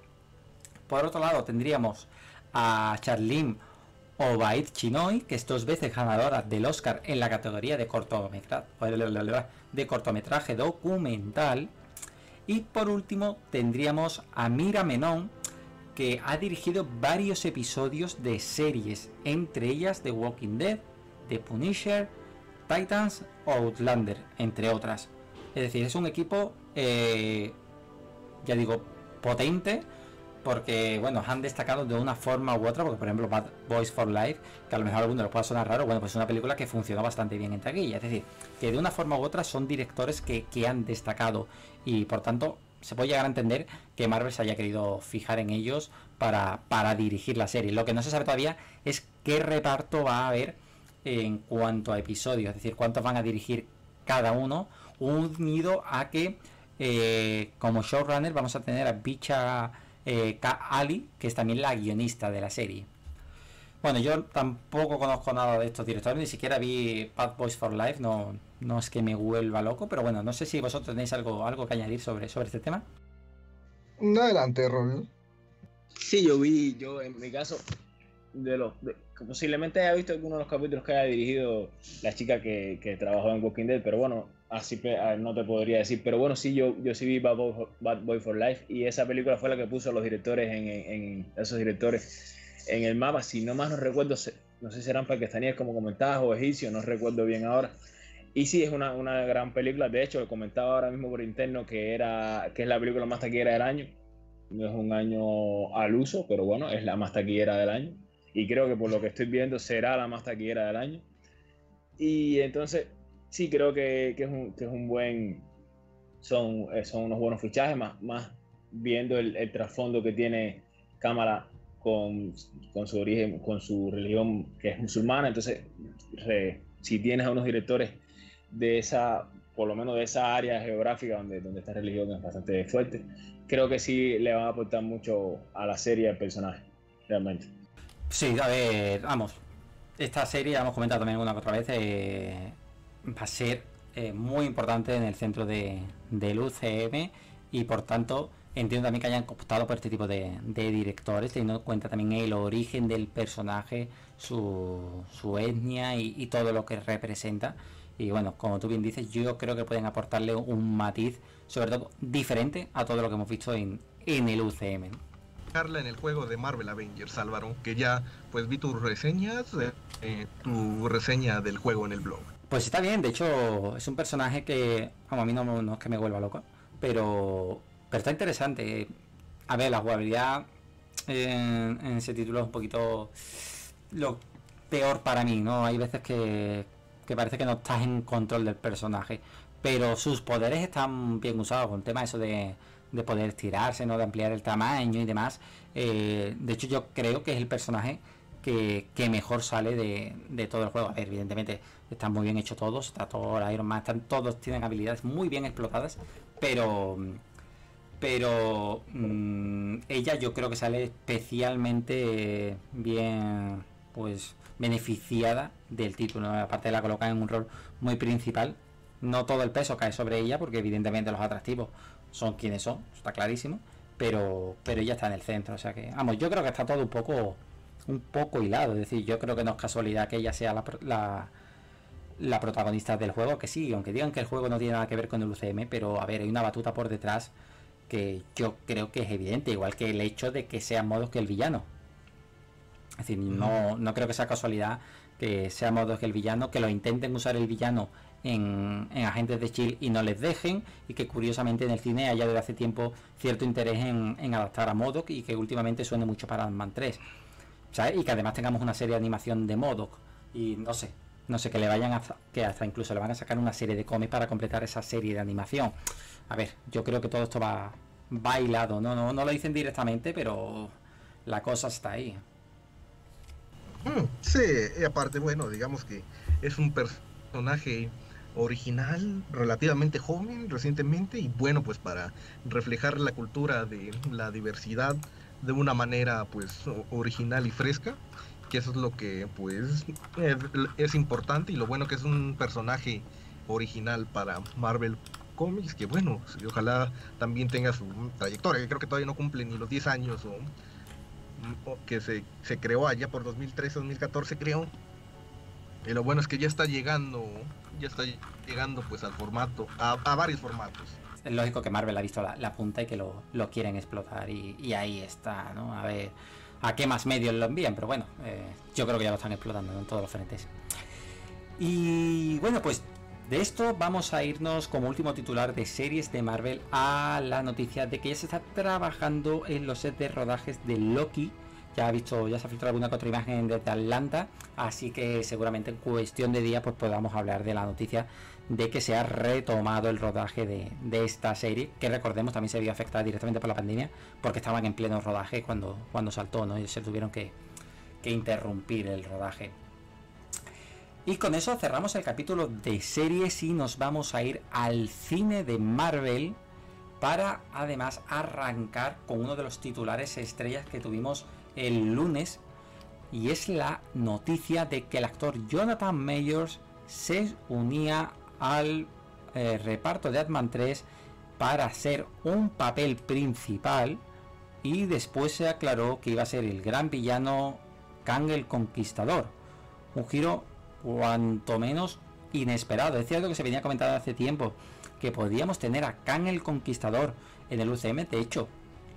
Por otro lado tendríamos a Charlene Obaid Chinoy, que es 2 veces ganadora del Oscar en la categoría de cortometraje documental. Y por último tendríamos a Mira Menon, que ha dirigido varios episodios de series, entre ellas The Walking Dead, The Punisher, Titans o Outlander, entre otras. Es decir, es un equipo, ya digo, potente, porque bueno, han destacado de una forma u otra, porque por ejemplo Bad Boys for Life, que a lo mejor a alguno le pueda sonar raro, bueno, pues es una película que funcionó bastante bien en taquilla. Es decir, que de una forma u otra son directores que han destacado y por tanto se puede llegar a entender que Marvel se haya querido fijar en ellos para dirigir la serie. Lo que no se sabe todavía es qué reparto va a haber en cuanto a episodios, es decir, cuántos van a dirigir cada uno, unido a que como showrunner vamos a tener a Bicha K. Ali, que es también la guionista de la serie. Bueno, yo tampoco conozco nada de estos directores, ni siquiera vi Bad Boys for Life, no es que me vuelva loco, pero bueno, no sé si vosotros tenéis algo que añadir sobre este tema. Adelante, Ron. Sí, yo en mi caso, posiblemente haya visto algunos de los capítulos que haya dirigido la chica que trabajó en Walking Dead, pero bueno, así no te podría decir, pero bueno, sí, yo sí vi Bad Boy for Life, y esa película fue la que puso a los directores en el mapa, si no más no recuerdo, no sé si eran pakistaníes como comentabas o egipcios, no recuerdo bien ahora. Y sí, es una gran película. De hecho, comentaba ahora mismo por interno que es la película más taquillera del año. No es un año al uso, pero bueno, es la más taquillera del año, y creo que por lo que estoy viendo será la más taquillera del año. Y entonces sí, creo que son unos buenos fichajes, más viendo el trasfondo que tiene Kamala con su origen, con su religión, que es musulmana. Entonces, si tienes a unos directores por lo menos de esa área geográfica donde esta religión es bastante fuerte, creo que sí le van a aportar mucho a la serie, al personaje, realmente. Sí, a ver, vamos, esta serie, hemos comentado también una que otra vez, va a ser muy importante en el centro del UCM, y por tanto entiendo también que hayan optado por este tipo de directores, teniendo en cuenta también el origen del personaje, su etnia y todo lo que representa. Y bueno, como tú bien dices, yo creo que pueden aportarle un matiz, sobre todo diferente a todo lo que hemos visto en el UCM. Carla, en el juego de Marvel Avengers, Álvaro, que ya pues vi tus reseñas, tu reseña del juego en el blog. Pues está bien, de hecho es un personaje que, como a mí no es que me vuelva loco, pero está interesante. A ver, la jugabilidad en ese título es un poquito lo peor para mí, ¿no? Hay veces que parece que no estás en control del personaje, pero sus poderes están bien usados, con el tema eso de poder tirarse, ¿no? De ampliar el tamaño y demás. De hecho, yo creo que es el personaje que mejor sale de todo el juego. A ver, evidentemente están muy bien hechos todos, está todo el Iron Man, todos tienen habilidades muy bien explotadas, pero ella yo creo que sale especialmente bien, pues, beneficiada del título, ¿no? Aparte la colocan en un rol muy principal, no todo el peso cae sobre ella, porque evidentemente los atractivos son quienes son, está clarísimo, pero ella está en el centro, o sea que, vamos, yo creo que está todo un poco hilado. Es decir, yo creo que no es casualidad que ella sea la protagonista del juego, que sí, aunque digan que el juego no tiene nada que ver con el UCM, pero a ver, hay una batuta por detrás que yo creo que es evidente, igual que el hecho de que sea Modok el villano. Es decir, no creo que sea casualidad que sea Modok el villano, que lo intenten usar el villano en Agentes de S.H.I.E.L.D. y no les dejen, y que curiosamente en el cine haya desde hace tiempo cierto interés en adaptar a Modok, y que últimamente suene mucho para Ant-Man 3, ¿sabes? Y que además tengamos una serie de animación de Modok, y no sé, que le vayan hasta incluso le van a sacar una serie de cómics para completar esa serie de animación. A ver, yo creo que todo esto va hilado, no lo dicen directamente, pero la cosa está ahí. Sí, y aparte, bueno, digamos que es un personaje original, relativamente joven, recientemente, y bueno, pues para reflejar la cultura de la diversidad de una manera, pues, original y fresca, que eso es lo que pues es importante, y lo bueno que es un personaje original para Marvel Comics, que bueno, ojalá también tenga su trayectoria, que creo que todavía no cumple ni los 10 años o que se creó allá por 2013-2014 creo, y lo bueno es que ya está llegando pues al formato, a varios formatos. Es lógico que Marvel ha visto la punta y que lo quieren explotar, y ahí está, ¿no? A ver a qué más medios lo envían, pero bueno, yo creo que ya lo están explotando, ¿no?, en todos los frentes. Y bueno, pues de esto vamos a irnos como último titular de series de Marvel a la noticia de que ya se está trabajando en los sets de rodajes de Loki. Ya se ha filtrado alguna otra imagen desde Atlanta, así que seguramente en cuestión de día pues podamos hablar de la noticia de que se ha retomado el rodaje de esta serie, que recordemos también se vio afectada directamente por la pandemia, porque estaban en pleno rodaje cuando saltó, ¿no? Ellos se tuvieron que interrumpir el rodaje. Y con eso cerramos el capítulo de series y nos vamos a ir al cine de Marvel para además arrancar con uno de los titulares estrellas que tuvimos el lunes, y es la noticia de que el actor Jonathan Majors se unía al reparto de Ant-Man 3 para hacer un papel principal, y después se aclaró que iba a ser el gran villano Kang el Conquistador, un giro cuanto menos inesperado. Es cierto que se venía comentando hace tiempo que podíamos tener a Kang el Conquistador en el UCM, de hecho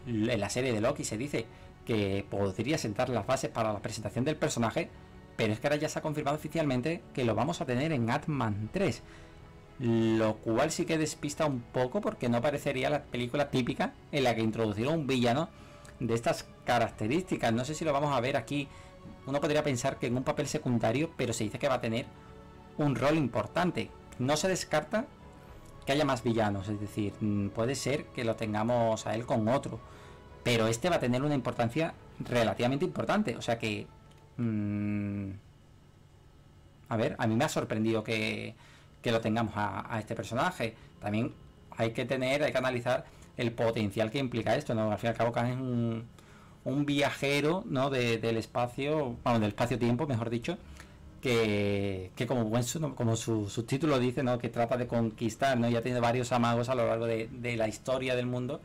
en la serie de Loki se dice que podría sentar las bases para la presentación del personaje, pero es que ahora ya se ha confirmado oficialmente que lo vamos a tener en Ant-Man 3, lo cual sí que despista un poco, porque no parecería la película típica en la que introducieron un villano de estas características. No sé si lo vamos a ver aquí, uno podría pensar que en un papel secundario, pero se dice que va a tener un rol importante. No se descarta que haya más villanos, es decir, puede ser que lo tengamos a él con otro, pero este va a tener una importancia relativamente importante. O sea que... a ver, a mí me ha sorprendido que lo tengamos a este personaje. También hay que analizar el potencial que implica esto, ¿no? Al fin y al cabo Kang es un viajero, ¿no?, del espacio, bueno, del espacio-tiempo, mejor dicho, que como su subtítulo dice, ¿no?, que trata de conquistar, ¿no? Y ha tenido varios amagos a lo largo de la historia del mundo,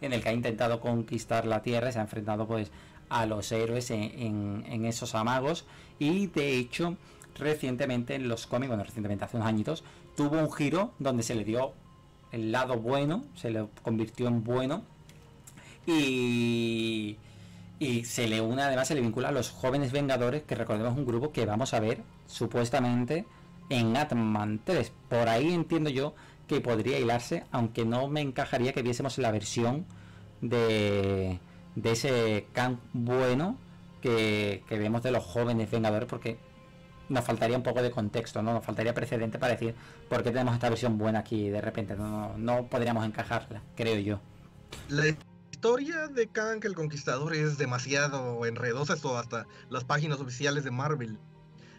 en el que ha intentado conquistar la Tierra, se ha enfrentado pues a los héroes en esos amagos, y de hecho recientemente en los cómics, bueno, recientemente hace unos añitos, tuvo un giro donde se le dio el lado bueno, se le convirtió en bueno, y se le une, además se le vincula a los Jóvenes Vengadores, que recordemos un grupo que vamos a ver supuestamente en Ant-Man 3, por ahí entiendo yo que podría hilarse, aunque no me encajaría que viésemos la versión de ese Kang bueno que vemos de los Jóvenes Vengadores, porque nos faltaría un poco de contexto, ¿no? Nos faltaría precedente para decir por qué tenemos esta versión buena aquí de repente. No podríamos encajarla, creo yo. La historia de Kang el Conquistador es demasiado enredosa, esto hasta las páginas oficiales de Marvel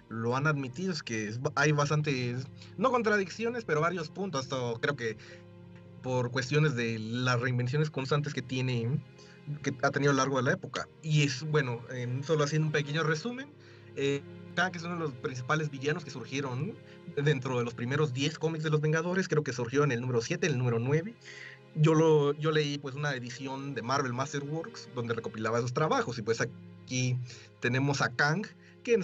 lo han admitido, es que hay bastantes, no contradicciones, pero varios puntos, hasta creo que por cuestiones de las reinvenciones constantes que ha tenido a lo largo de la época. Y es, bueno, solo haciendo un pequeño resumen, Kang es uno de los principales villanos que surgieron dentro de los primeros 10 cómics de los Vengadores, creo que surgió en el número 7, en el número 9, yo leí pues una edición de Marvel Masterworks donde recopilaba esos trabajos, y pues aquí tenemos a Kang, que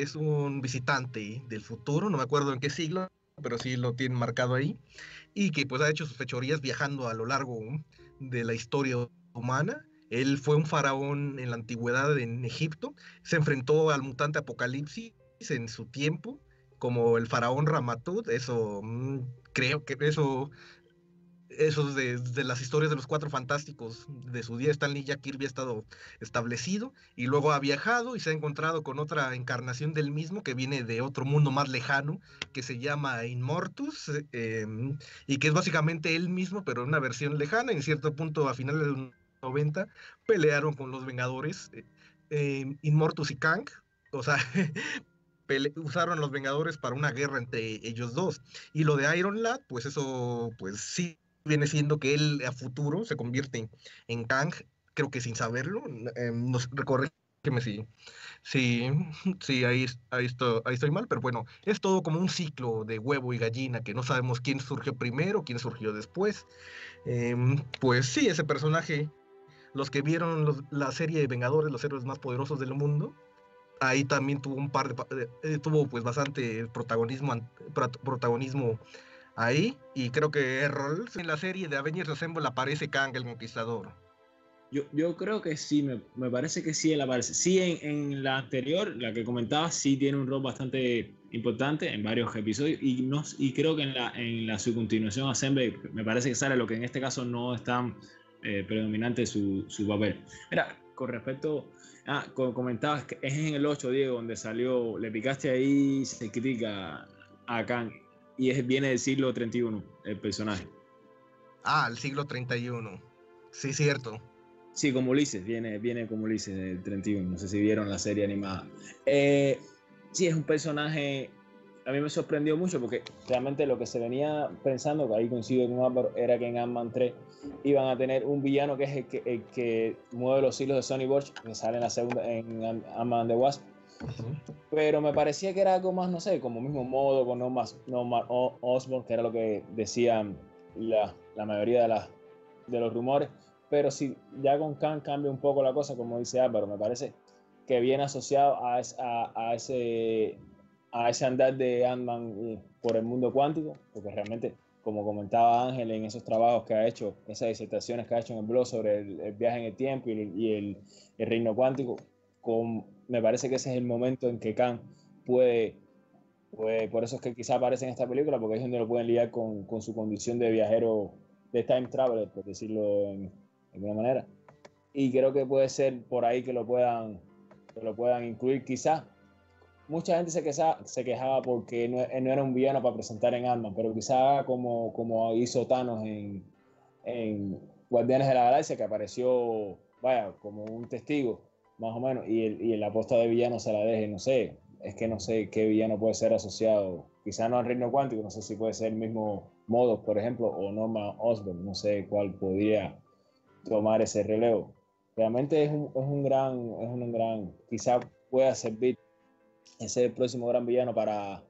es un visitante del futuro, no me acuerdo en qué siglo, pero sí lo tienen marcado ahí, y que pues ha hecho sus fechorías viajando a lo largo de la historia humana. Él fue un faraón en la antigüedad en Egipto, se enfrentó al mutante Apocalipsis en su tiempo, como el faraón Ramatut, creo que eso de las historias de los Cuatro Fantásticos de su día, Stan Lee y Jack Kirby, ha estado establecido, y luego ha viajado y se ha encontrado con otra encarnación del mismo que viene de otro mundo más lejano que se llama Inmortus, y que es básicamente él mismo pero en una versión lejana. En cierto punto, a finales de los 90 pelearon con los Vengadores, Inmortus y Kang, o sea... usaron los Vengadores para una guerra entre ellos dos. Y lo de Iron Lad, pues eso pues sí viene siendo que él a futuro se convierte en Kang, creo que sin saberlo, nos recorre corrígeme si ahí estoy mal, pero bueno, es todo como un ciclo de huevo y gallina, que no sabemos quién surgió primero, quién surgió después. Pues sí, ese personaje, los que vieron la serie de Vengadores, los héroes más poderosos del mundo, ahí también tuvo un par de tuvo pues bastante protagonismo ahí, y creo que Errol en la serie de Avengers Assemble aparece Kang el Conquistador. Yo creo que sí, me parece que sí él aparece. Sí, en la anterior, la que comentaba, sí tiene un rol bastante importante en varios episodios, y creo que en la su continuación Assemble me parece que sale, lo que en este caso no es tan predominante su papel. Mira, con respecto comentabas que es en el 8, Diego, donde salió, le picaste ahí, se critica a Kang, y viene del siglo 31 el personaje. Ah, el siglo 31, sí, cierto. Sí, como Ulises, viene como Ulises del 31, no sé si vieron la serie animada. Sí, es un personaje, a mí me sorprendió mucho, porque realmente lo que se venía pensando, que ahí coincido con Álvaro, era que en Ant-Man 3 iban a tener un villano que es el que mueve los hilos de Sonny Borch, que sale en la segunda, en Ant-Man and the Wasp. Pero me parecía que era algo más, no sé, como mismo modo con Norman Osborn, que era lo que decían la mayoría de los rumores. Pero si ya con Kang cambia un poco la cosa, como dice Álvaro, me parece que viene asociado a ese andar de Ant-Man por el mundo cuántico, porque realmente, como comentaba Ángel en esos trabajos que ha hecho, esas disertaciones que ha hecho en el blog sobre el viaje en el tiempo y el reino cuántico, me parece que ese es el momento en que Kang puede, por eso es que quizá aparece en esta película, porque es donde lo pueden liar con su condición de viajero, de time traveler, por decirlo de alguna manera, y creo que puede ser por ahí que lo puedan incluir quizá. Mucha gente se quejaba porque no era un villano para presentar en Ant-Man, pero quizá como hizo Thanos en Guardianes de la Galaxia, que apareció, vaya, como un testigo, más o menos, y la posta de villano se la deje, no sé, es que no sé qué villano puede ser asociado, quizá no al reino cuántico, no sé si puede ser el mismo Modo, por ejemplo, o Norman Osborn, no sé cuál podría tomar ese relevo. Realmente es un gran, quizá pueda servir ese próximo gran villano para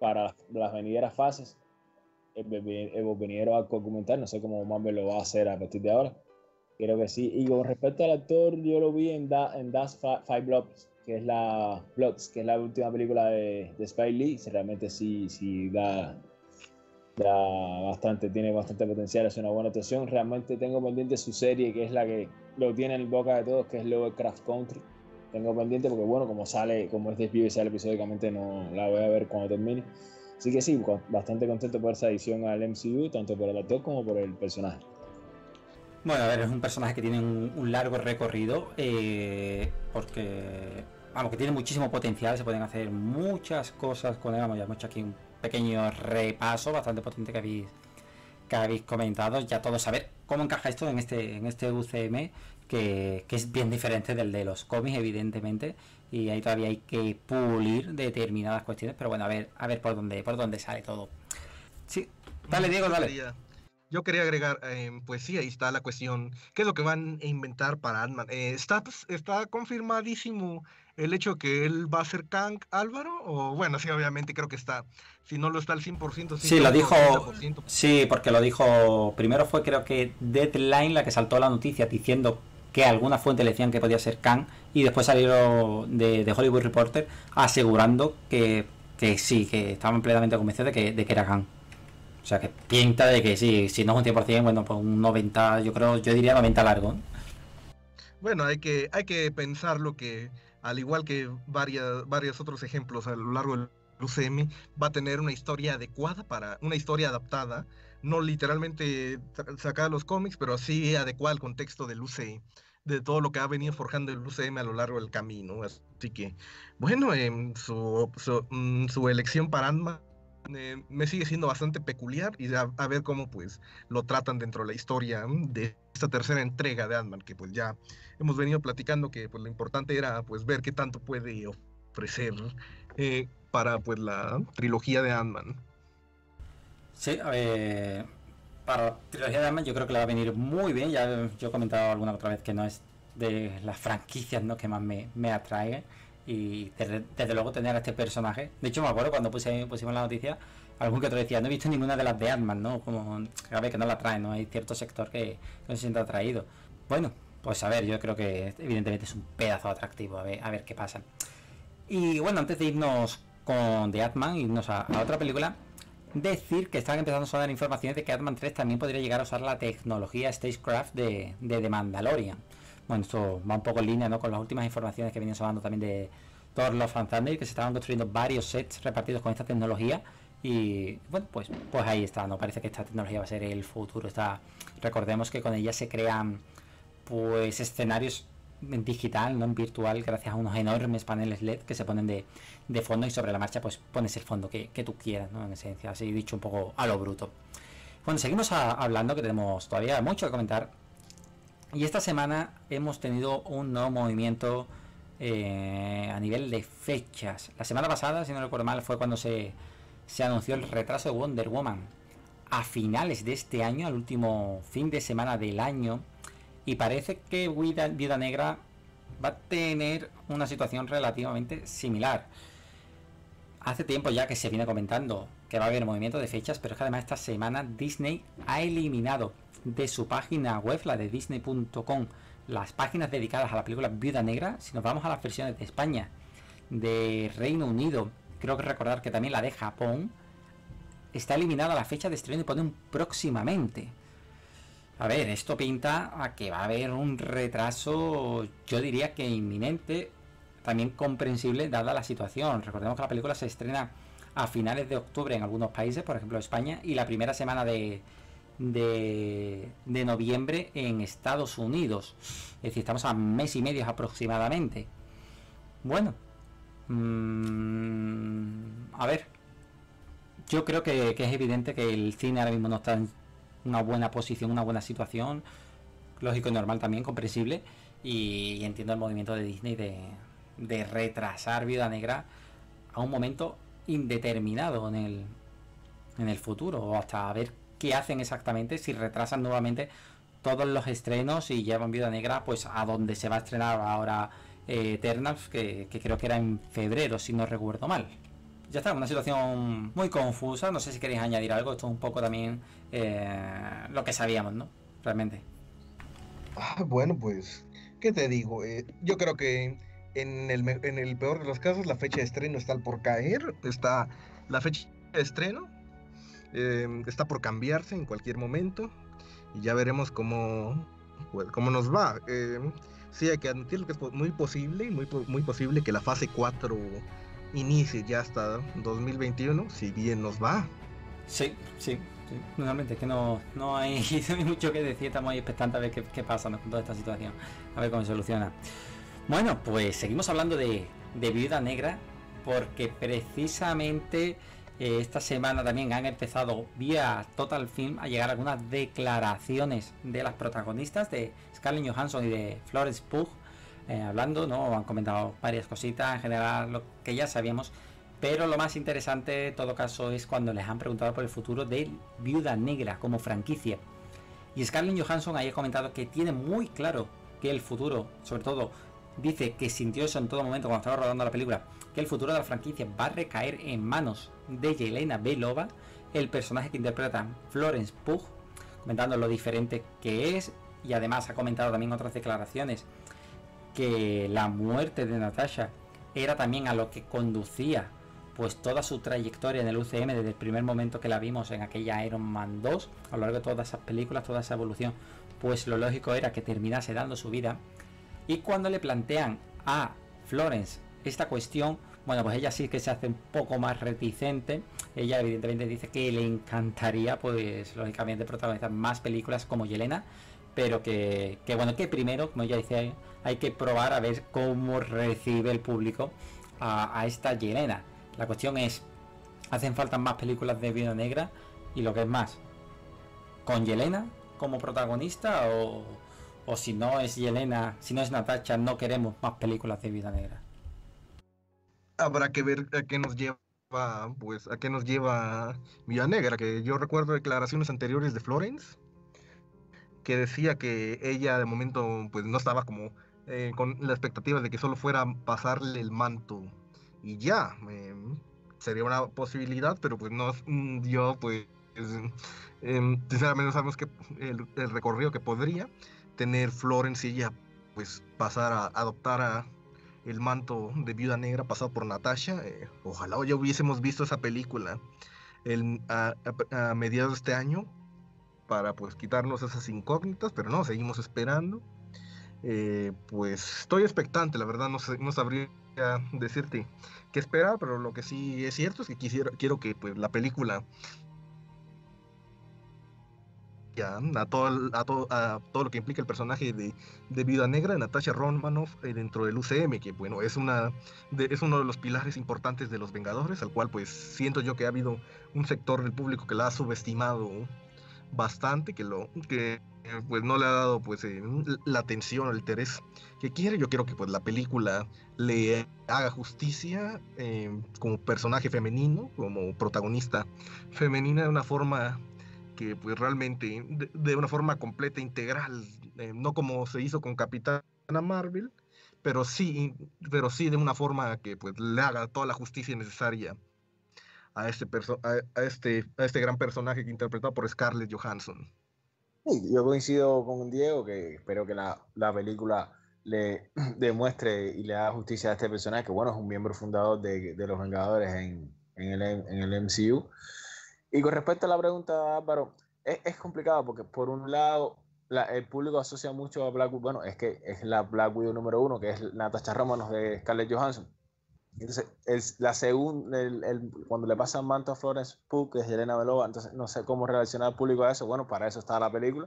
las venideras fases, el venidero arco argumental, no sé cómo Marvel lo va a hacer a partir de ahora. Creo que sí. Y con respecto al actor, yo lo vi en Das Five Bloods, que es la última película de Spike Lee. Realmente sí tiene bastante potencial, es una buena actuación. Realmente tengo pendiente su serie, que es la que lo tiene en boca de todos, que es Lovecraft Country. Tengo pendiente porque, bueno, como es de HBO y sale episódicamente, no la voy a ver cuando termine. Así que sí, bastante contento por esa adición al MCU, tanto por el actor como por el personaje. Bueno, a ver, es un personaje que tiene un largo recorrido, porque, vamos, que tiene muchísimo potencial, se pueden hacer muchas cosas con él. Vamos, ya hemos hecho aquí un pequeño repaso bastante potente que habéis comentado, ya todos saber cómo encaja esto en este UCM, que es bien diferente del de los cómics, evidentemente, y ahí todavía hay que pulir determinadas cuestiones, pero bueno, a ver por dónde sale todo. Sí, dale, Diego, dale. Yo quería agregar, pues sí, ahí está la cuestión, ¿qué es lo que van a inventar para Ant-Man? ¿Está confirmadísimo el hecho que él va a ser Kang, Álvaro? O bueno, sí, obviamente creo que está, si no lo está al 100%. Sí, lo dijo, 100%. Sí, porque lo dijo, primero fue creo que Deadline la que saltó la noticia diciendo que alguna fuente le decían que podía ser Kang, y después salieron de Hollywood Reporter asegurando que sí, que estaban plenamente convencidos de que era Kang. O sea, que pinta de que sí, si no es un 100%, bueno, pues un 90%, yo diría 90% largo. Bueno, hay que pensar lo que, al igual que varios otros ejemplos a lo largo del UCM, va a tener una historia adecuada para, una historia adaptada, no literalmente sacada de los cómics, pero sí adecuada al contexto del UCM, de todo lo que ha venido forjando el UCM a lo largo del camino. Así que, bueno, su elección para Ant-Man me sigue siendo bastante peculiar, y a ver cómo pues lo tratan dentro de la historia de esta tercera entrega de Ant-Man, que pues ya hemos venido platicando que pues lo importante era pues ver qué tanto puede ofrecer para pues la trilogía de Ant-Man. Sí, para la trilogía de Ant-Man yo creo que le va a venir muy bien. Ya yo he comentado alguna otra vez que no es de las franquicias, ¿no?, que más me atraen. Y desde luego tener a este personaje. De hecho, me acuerdo cuando pusimos la noticia, algún que otro decía, no he visto ninguna de las de Ant-Man, ¿no? Como a ver, que no la traen, ¿no? Hay cierto sector que no se siente atraído. Bueno, pues a ver, yo creo que evidentemente es un pedazo atractivo, a ver qué pasa. Y bueno, antes de irnos con The Ant-Man, irnos a otra película, decir que están empezando a sonar informaciones de que Ant-Man 3 también podría llegar a usar la tecnología Stagecraft de The Mandalorian. Bueno, esto va un poco en línea, ¿no?, con las últimas informaciones que vienen sonando también de Thor Love and Thunder, que se estaban construyendo varios sets repartidos con esta tecnología. Y bueno, pues ahí está, ¿no? Parece que esta tecnología va a ser el futuro. Recordemos que con ella se crean pues escenarios en digital, ¿no?, en virtual, gracias a unos enormes paneles LED que se ponen de fondo, y sobre la marcha pues pones el fondo que tú quieras, ¿no?, en esencia, así dicho un poco a lo bruto. Bueno, seguimos hablando, que tenemos todavía mucho que comentar. Y esta semana hemos tenido un nuevo movimiento a nivel de fechas. La semana pasada, si no recuerdo mal, fue cuando se anunció el retraso de Wonder Woman a finales de este año, al último fin de semana del año. Y parece que Viuda Negra va a tener una situación relativamente similar. Hace tiempo ya que se viene comentando que va a haber movimiento de fechas, pero es que además esta semana Disney ha eliminado de su página web, la de Disney.com, las páginas dedicadas a la película Viuda Negra. Si nos vamos a las versiones de España, de Reino Unido, creo que recordar que también la de Japón, está eliminada la fecha de estreno y ponen próximamente. A ver, esto pinta a que va a haber un retraso, yo diría que inminente, también comprensible dada la situación. Recordemos que la película se estrena a finales de octubre en algunos países, por ejemplo España, y la primera semana de noviembre en Estados Unidos. Es decir, estamos a mes y medio aproximadamente. Bueno, a ver, yo creo que es evidente que el cine ahora mismo no está en una buena posición, una buena situación, lógico y normal también, comprensible, y entiendo el movimiento de Disney de retrasar Viuda Negra a un momento indeterminado en el futuro, o hasta a ver qué hacen exactamente, si retrasan nuevamente todos los estrenos y llevan Viuda Negra pues a donde se va a estrenar ahora Eternals, que creo que era en febrero, si no recuerdo mal. Ya está, una situación muy confusa. No sé si queréis añadir algo. Esto es un poco también lo que sabíamos, ¿no?, realmente. Bueno, pues, ¿qué te digo? Yo creo que en el peor de los casos la fecha de estreno está por caer. Está la fecha de estreno. Está por cambiarse en cualquier momento. Y ya veremos cómo nos va. Sí, hay que admitir que es muy posible que la fase 4 inicie ya hasta 2021, si bien nos va. Sí. Normalmente es que no hay mucho que decir. Estamos ahí expectantes a ver qué pasa, ¿no?, con toda esta situación, a ver cómo se soluciona. Bueno, pues seguimos hablando de Viuda Negra, porque precisamente esta semana también han empezado vía Total Film a llegar algunas declaraciones de las protagonistas, de Scarlett Johansson y de Florence Pugh, hablando, ¿no? Han comentado varias cositas, en general lo que ya sabíamos, pero lo más interesante en todo caso es cuando les han preguntado por el futuro de Viuda Negra como franquicia. Y Scarlett Johansson ahí ha comentado que tiene muy claro que el futuro, sobre todo dice que sintió eso en todo momento cuando estaba rodando la película, que el futuro de la franquicia va a recaer en manos de Yelena Belova, el personaje que interpreta Florence Pugh, comentando lo diferente que es. Y además ha comentado también otras declaraciones, que la muerte de Natasha era también a lo que conducía pues toda su trayectoria en el UCM desde el primer momento que la vimos en aquella Iron Man 2, a lo largo de todas esas películas, toda esa evolución, pues lo lógico era que terminase dando su vida. Y cuando le plantean a Florence esta cuestión, bueno, pues ella sí que se hace un poco más reticente. Ella evidentemente dice que le encantaría pues lógicamente protagonizar más películas como Yelena, pero que bueno, que primero, como ella dice, hay que probar a ver cómo recibe el público a esta Yelena. La cuestión es, ¿hacen falta más películas de Viuda Negra? Y lo que es más, ¿con Yelena como protagonista? O si no es Yelena, si no es Natasha, no queremos más películas de Viuda Negra. Habrá que ver a qué nos lleva, pues, a qué nos lleva Viuda Negra, que yo recuerdo declaraciones anteriores de Florence, que decía que ella de momento pues no estaba como con la expectativa de que solo fuera a pasarle el manto y ya. Sería una posibilidad, pero pues no, yo pues sinceramente no sabemos que el recorrido que podría tener Florence y ella pues pasar a adoptar a el manto de Viuda Negra pasado por Natasha. Ojalá ya hubiésemos visto esa película a mediados de este año para pues quitarnos esas incógnitas, pero no, seguimos esperando. Pues estoy expectante, la verdad no sabría decirte qué esperar, pero lo que sí es cierto es que quiero que pues la película a todo lo que implica el personaje de Viuda Negra, de Natasha Romanoff, dentro del UCM, que bueno, es uno de los pilares importantes de los Vengadores, al cual pues siento yo que ha habido un sector del público que la ha subestimado bastante, que pues no le ha dado pues la atención o el interés que quiere. Yo quiero que pues la película le haga justicia como personaje femenino, como protagonista femenina, de una forma que pues realmente, de una forma completa, integral, no como se hizo con Capitana Marvel, pero sí de una forma que pues le haga toda la justicia necesaria a este gran personaje que interpretado por Scarlett Johansson. Sí, yo coincido con Diego, que espero que la película le demuestre y le haga justicia a este personaje, que bueno, es un miembro fundador de los Vengadores en el MCU. Y con respecto a la pregunta de Álvaro, es complicado porque por un lado el público asocia mucho a Black Widow, bueno, es que es la Black Widow número uno, que es Natasha Romanoff de Scarlett Johansson. Entonces, cuando le pasan manto a Florence Pugh, que es Yelena Belova, entonces no sé cómo reaccionar al público a eso. Bueno, para eso está la película.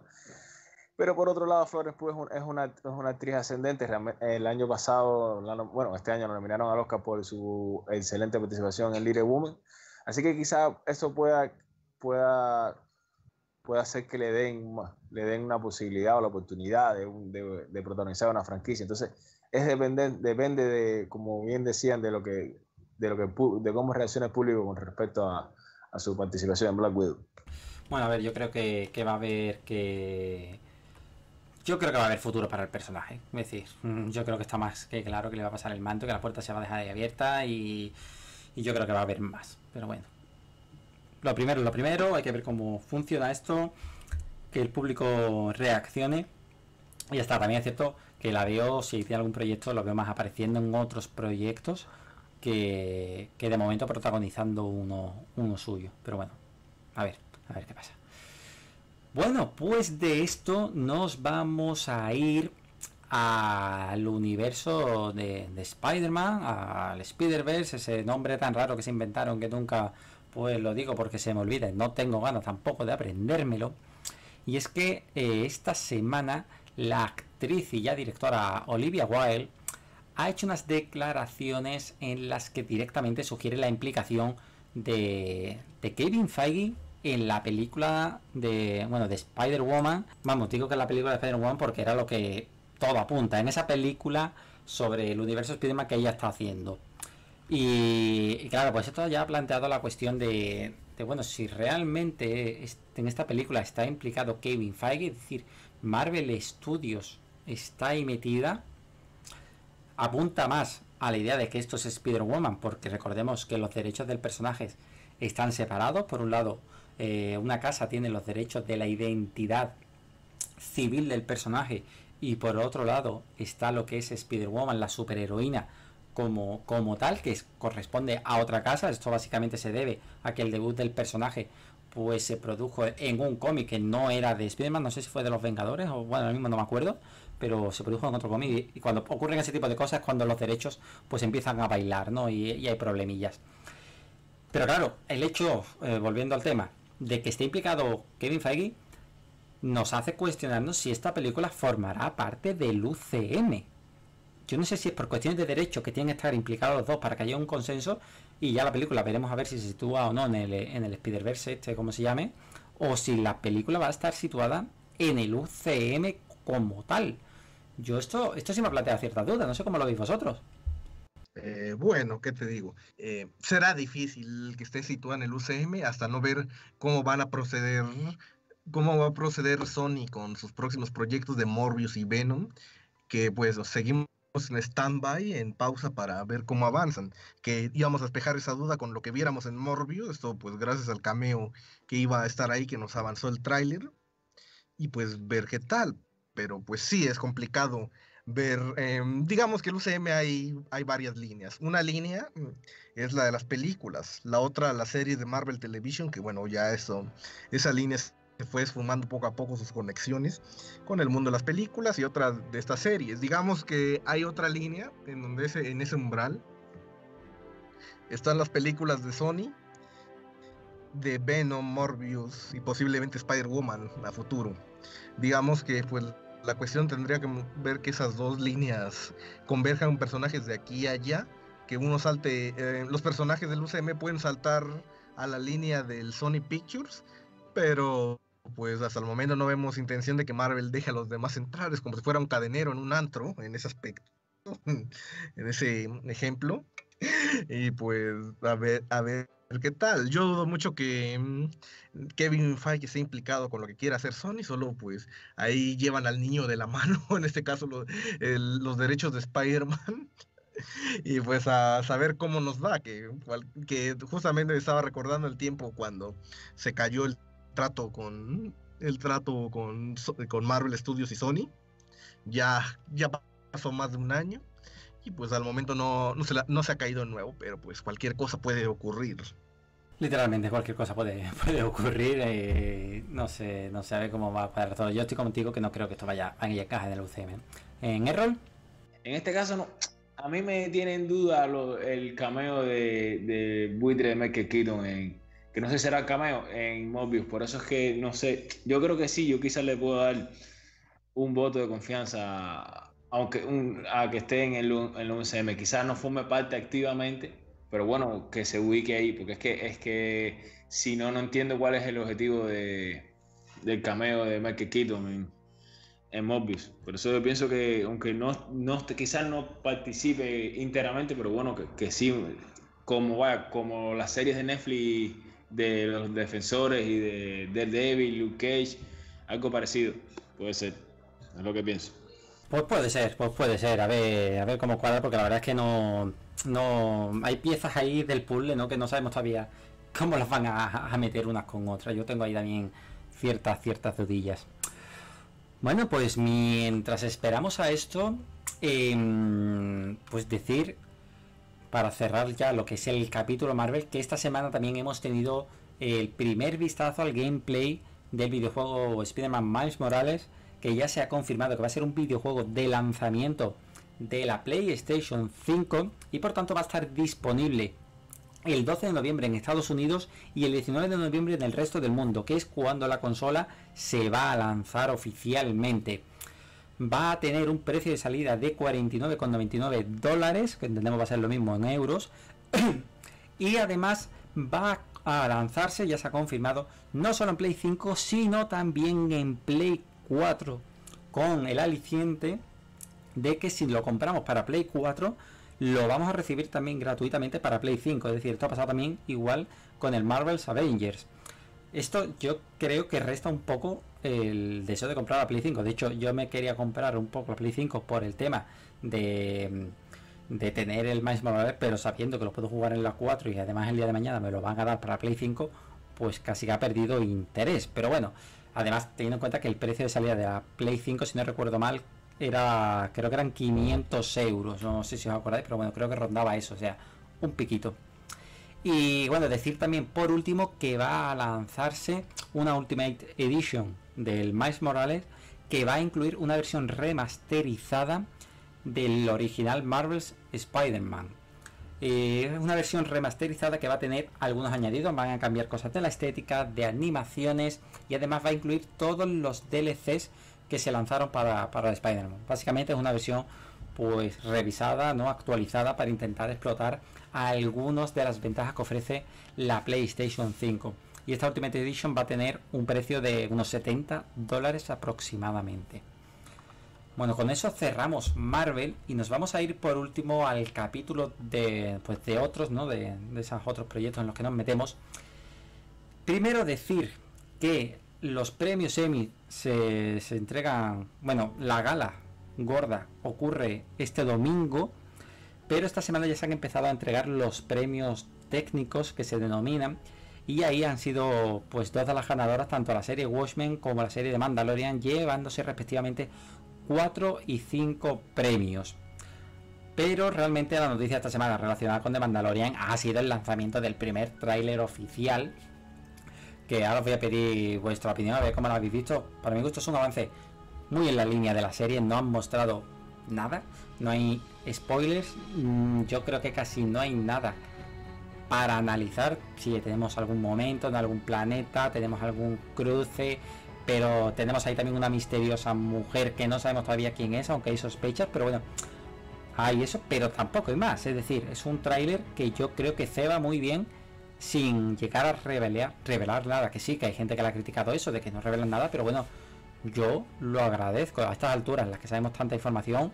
Pero por otro lado, Florence Pugh es una actriz ascendente. El año pasado, este año, lo nominaron al Oscar por su excelente participación en Little Women. Así que quizá eso pueda hacer que le den una posibilidad o la oportunidad de protagonizar una franquicia. Entonces, depende de, como bien decían, de cómo reacciona el público con respecto a su participación en Black Widow. Bueno, a ver, yo creo que va a haber que... Yo creo que va a haber futuro para el personaje. Es decir, yo creo que está más que claro que le va a pasar el manto, que la puerta se va a dejar ahí abierta y yo creo que va a haber más, pero bueno, lo primero, hay que ver cómo funciona esto, que el público reaccione y ya está. También es cierto que la veo, si tiene algún proyecto, lo veo más apareciendo en otros proyectos que de momento protagonizando uno suyo, pero bueno, a ver qué pasa. Bueno, pues de esto nos vamos a ir al universo de Spider-Man, al Spider-Verse, ese nombre tan raro que se inventaron que nunca, pues lo digo porque se me olvida, no tengo ganas tampoco de aprendérmelo. Y es que esta semana la actriz y ya directora Olivia Wilde ha hecho unas declaraciones en las que directamente sugiere la implicación de Kevin Feige en la película de Spider-Woman. Vamos, digo que es la película de Spider-Woman porque era lo que todo apunta en esa película sobre el universo Spider-Man que ella está haciendo. Y claro, pues esto ya ha planteado la cuestión de si realmente en esta película está implicado Kevin Feige, es decir, Marvel Studios está ahí metida. Apunta más a la idea de que esto es Spider-Woman, porque recordemos que los derechos del personaje están separados. Por un lado, una casa tiene los derechos de la identidad civil del personaje, y por otro lado está lo que es Spider-Woman, la superheroína como tal, que corresponde a otra casa. Esto básicamente se debe a que el debut del personaje pues se produjo en un cómic que no era de Spider-Man, no sé si fue de los Vengadores o ahora mismo no me acuerdo, pero se produjo en otro cómic, y cuando ocurren ese tipo de cosas es cuando los derechos pues empiezan a bailar, ¿no? y hay problemillas. Pero claro, el hecho, volviendo al tema, de que esté implicado Kevin Feige, nos hace cuestionarnos si esta película formará parte del UCM. Yo no sé si es por cuestiones de derecho que tienen que estar implicados los dos para que haya un consenso, y ya la película veremos a ver si se sitúa o no en el Spider-Verse, como se llame, o si la película va a estar situada en el UCM como tal. Yo esto sí me plantea ciertas dudas, no sé cómo lo veis vosotros. Bueno, ¿qué te digo? Será difícil que esté situada en el UCM hasta no ver cómo va a proceder Sony con sus próximos proyectos de Morbius y Venom, que pues seguimos en stand-by, en pausa para ver cómo avanzan, que íbamos a despejar esa duda con lo que viéramos en Morbius, esto pues gracias al cameo que iba a estar ahí, que nos avanzó el tráiler, y pues ver qué tal, pero pues sí, es complicado ver, digamos que el UCM hay varias líneas, una línea es la de las películas, la otra la serie de Marvel Television, que bueno, ya eso, esa línea es fue esfumando poco a poco sus conexiones con el mundo de las películas y otra de estas series. Digamos que hay otra línea en donde en ese umbral están las películas de Sony, de Venom, Morbius y posiblemente Spider-Woman a futuro. Digamos que pues la cuestión tendría que ver que esas dos líneas converjan personajes de aquí a allá, que uno salte, los personajes del UCM pueden saltar a la línea del Sony Pictures, pero pues hasta el momento no vemos intención de que Marvel deje a los demás entrar, es como si fuera un cadenero en un antro, en ese aspecto, en ese ejemplo, y pues a ver qué tal. Yo dudo mucho que Kevin Feige esté implicado con lo que quiera hacer Sony, solo pues ahí llevan al niño de la mano, en este caso los derechos de Spider-Man, y pues a saber cómo nos va, que justamente estaba recordando el tiempo cuando se cayó el trato con Marvel Studios y Sony. Ya pasó más de un año y pues al momento no se ha caído de nuevo, pero pues cualquier cosa puede ocurrir. Literalmente cualquier cosa puede ocurrir, no sabe cómo va a parar todo. Yo estoy contigo que no creo que esto vaya a encajar en el UCM. ¿En Errol? En este caso no. A mí me tiene en duda el cameo de Buitre de Michael Keaton que no sé si será el cameo en Morbius, por eso es que no sé, yo creo que sí, yo quizás le puedo dar un voto de confianza a que esté en el UCM, quizás no forme parte activamente, pero bueno, que se ubique ahí, porque es que si no entiendo cuál es el objetivo del cameo de Michael Keaton en Morbius, por eso yo pienso que aunque no quizás no participe íntegramente, pero bueno, que sí, como las series de Netflix de los Defensores y de Daredevil, Luke Cage, algo parecido, puede ser, es lo que pienso. Pues puede ser, a ver cómo cuadra, porque la verdad es que no hay piezas ahí del puzzle, ¿no? Que no sabemos todavía cómo las van a meter unas con otras. Yo tengo ahí también ciertas dudillas. Bueno, pues mientras esperamos a esto, pues decir, para cerrar ya lo que es el capítulo Marvel, que esta semana también hemos tenido el primer vistazo al gameplay del videojuego Spider-Man Miles Morales, que ya se ha confirmado que va a ser un videojuego de lanzamiento de la PlayStation 5 y por tanto va a estar disponible el 12 de noviembre en Estados Unidos y el 19 de noviembre en el resto del mundo, que es cuando la consola se va a lanzar oficialmente. Va a tener un precio de salida de $49,99, que entendemos va a ser lo mismo en euros, y además va a lanzarse, ya se ha confirmado, no solo en Play 5, sino también en Play 4, con el aliciente de que si lo compramos para Play 4, lo vamos a recibir también gratuitamente para Play 5, es decir, esto ha pasado también igual con el Marvel's Avengers. Esto yo creo que resta un poco el deseo de comprar la Play 5, de hecho yo me quería comprar un poco la Play 5 por el tema de tener el Miles Morales, pero sabiendo que lo puedo jugar en la 4 y además el día de mañana me lo van a dar para Play 5, pues casi que ha perdido interés, pero bueno, además teniendo en cuenta que el precio de salida de la Play 5, si no recuerdo mal, creo que eran 500€, no sé si os acordáis, pero bueno, creo que rondaba eso, o sea, un piquito. Y bueno, decir también por último que va a lanzarse una Ultimate Edition del Miles Morales, que va a incluir una versión remasterizada del original Marvel's Spider-Man. Una versión remasterizada que va a tener algunos añadidos, van a cambiar cosas de la estética, de animaciones, y además va a incluir todos los DLCs que se lanzaron para Spider-Man. Básicamente es una versión pues revisada, ¿no? Actualizada para intentar explotar algunas de las ventajas que ofrece la PlayStation 5. Y esta Ultimate Edition va a tener un precio de unos $70 aproximadamente. Bueno, con eso cerramos Marvel y nos vamos a ir por último al capítulo de otros, ¿no? De esos otros proyectos en los que nos metemos. Primero decir que los premios Emmy se entregan, bueno, la gala gorda ocurre este domingo, pero esta semana ya se han empezado a entregar los premios técnicos que se denominan, y ahí han sido pues dos de las ganadoras, tanto la serie Watchmen como la serie de Mandalorian, llevándose respectivamente 4 y 5 premios. Pero realmente la noticia esta semana relacionada con The Mandalorian ha sido el lanzamiento del primer tráiler oficial, que ahora os voy a pedir vuestra opinión, a ver cómo lo habéis visto. Para mi gusto es un avance muy en la línea de la serie, no han mostrado nada, no hay spoilers, yo creo que casi no hay nada para analizar. Si tenemos algún momento en algún planeta, tenemos algún cruce, pero tenemos ahí también una misteriosa mujer que no sabemos todavía quién es, aunque hay sospechas, pero bueno, hay eso, pero tampoco hay más. Es decir, es un tráiler que yo creo que ceba muy bien sin llegar a revelar nada, que sí, que hay gente que le ha criticado eso, de que no revelan nada, pero bueno, yo lo agradezco. A estas alturas, en las que sabemos tanta información,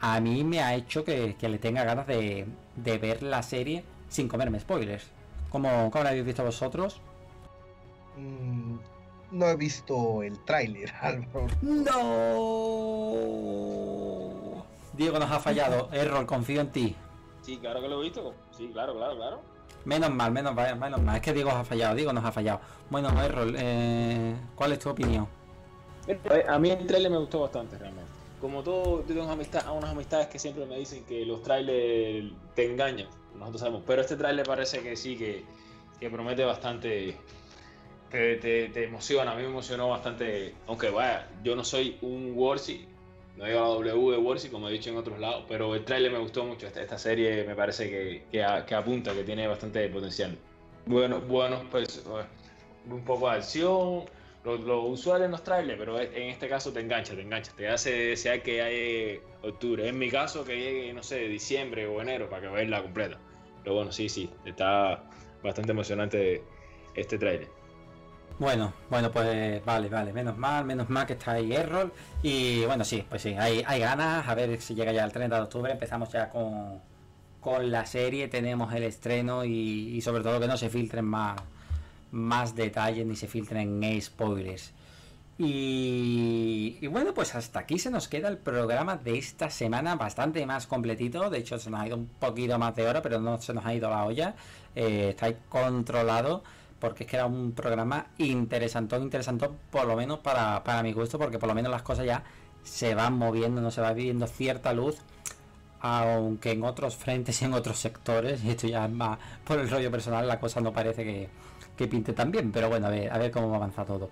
a mí me ha hecho que le tenga ganas de ver la serie sin comerme spoilers. ¿Cómo la habéis visto vosotros? No he visto el tráiler, Álvaro. ¡No! Diego nos ha fallado. Error, confío en ti. Sí, claro que lo he visto. Sí, claro. Menos mal. Es que Diego ha fallado, Bueno, Errol, ¿cuál es tu opinión? A mí el tráiler me gustó bastante, realmente. Como todo, yo tengo unas amistades que siempre me dicen que los trailers te engañan, nosotros sabemos, pero este tráiler parece que sí, que promete bastante, te emociona. A mí me emocionó bastante, aunque vaya, yo no soy un Worsi, no llego a la W de Worsi, como he dicho en otros lados, pero el tráiler me gustó mucho. Esta serie me parece que apunta, que tiene bastante potencial. Bueno, pues un poco de acción, lo usual en los trailers, pero en este caso te engancha, te hace desear que llegue octubre. En mi caso, que llegue, no sé, diciembre o enero para que verla completa. Pero bueno, sí, está bastante emocionante este trailer. Bueno, pues vale, menos mal que está ahí Errol. Y bueno, sí, hay ganas, a ver si llega ya el 30 de octubre, empezamos ya con la serie, tenemos el estreno y sobre todo que no se filtren más detalles ni se filtren spoilers. Y bueno, pues hasta aquí se nos queda el programa de esta semana, bastante más completito. De hecho, se nos ha ido un poquito más de hora, pero no se nos ha ido la olla, está ahí controlado, porque es que era un programa interesantón, por lo menos para mi gusto, porque por lo menos las cosas ya se van moviendo, no se va viendo cierta luz, aunque en otros frentes y en otros sectores, y esto ya es más por el rollo personal, la cosa no parece que pinte tan bien, pero bueno, a ver cómo avanza todo.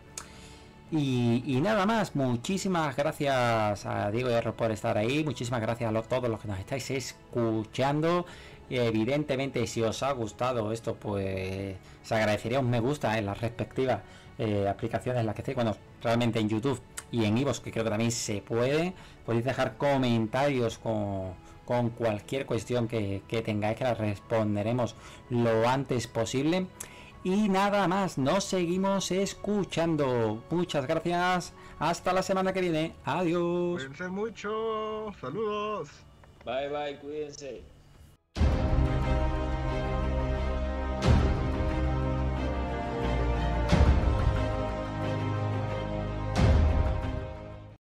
Y nada más, muchísimas gracias a Diego y Erro por estar ahí, muchísimas gracias a todos los que nos estáis escuchando. Evidentemente, si os ha gustado esto, pues se agradecería un me gusta en las respectivas aplicaciones en las que estéis, bueno, realmente en YouTube y en iVoox, que creo que también se puede. Podéis dejar comentarios con cualquier cuestión que tengáis, que la responderemos lo antes posible. Y nada más, nos seguimos escuchando. Muchas gracias. Hasta la semana que viene. Adiós. Cuídense mucho. Saludos. Bye, cuídense.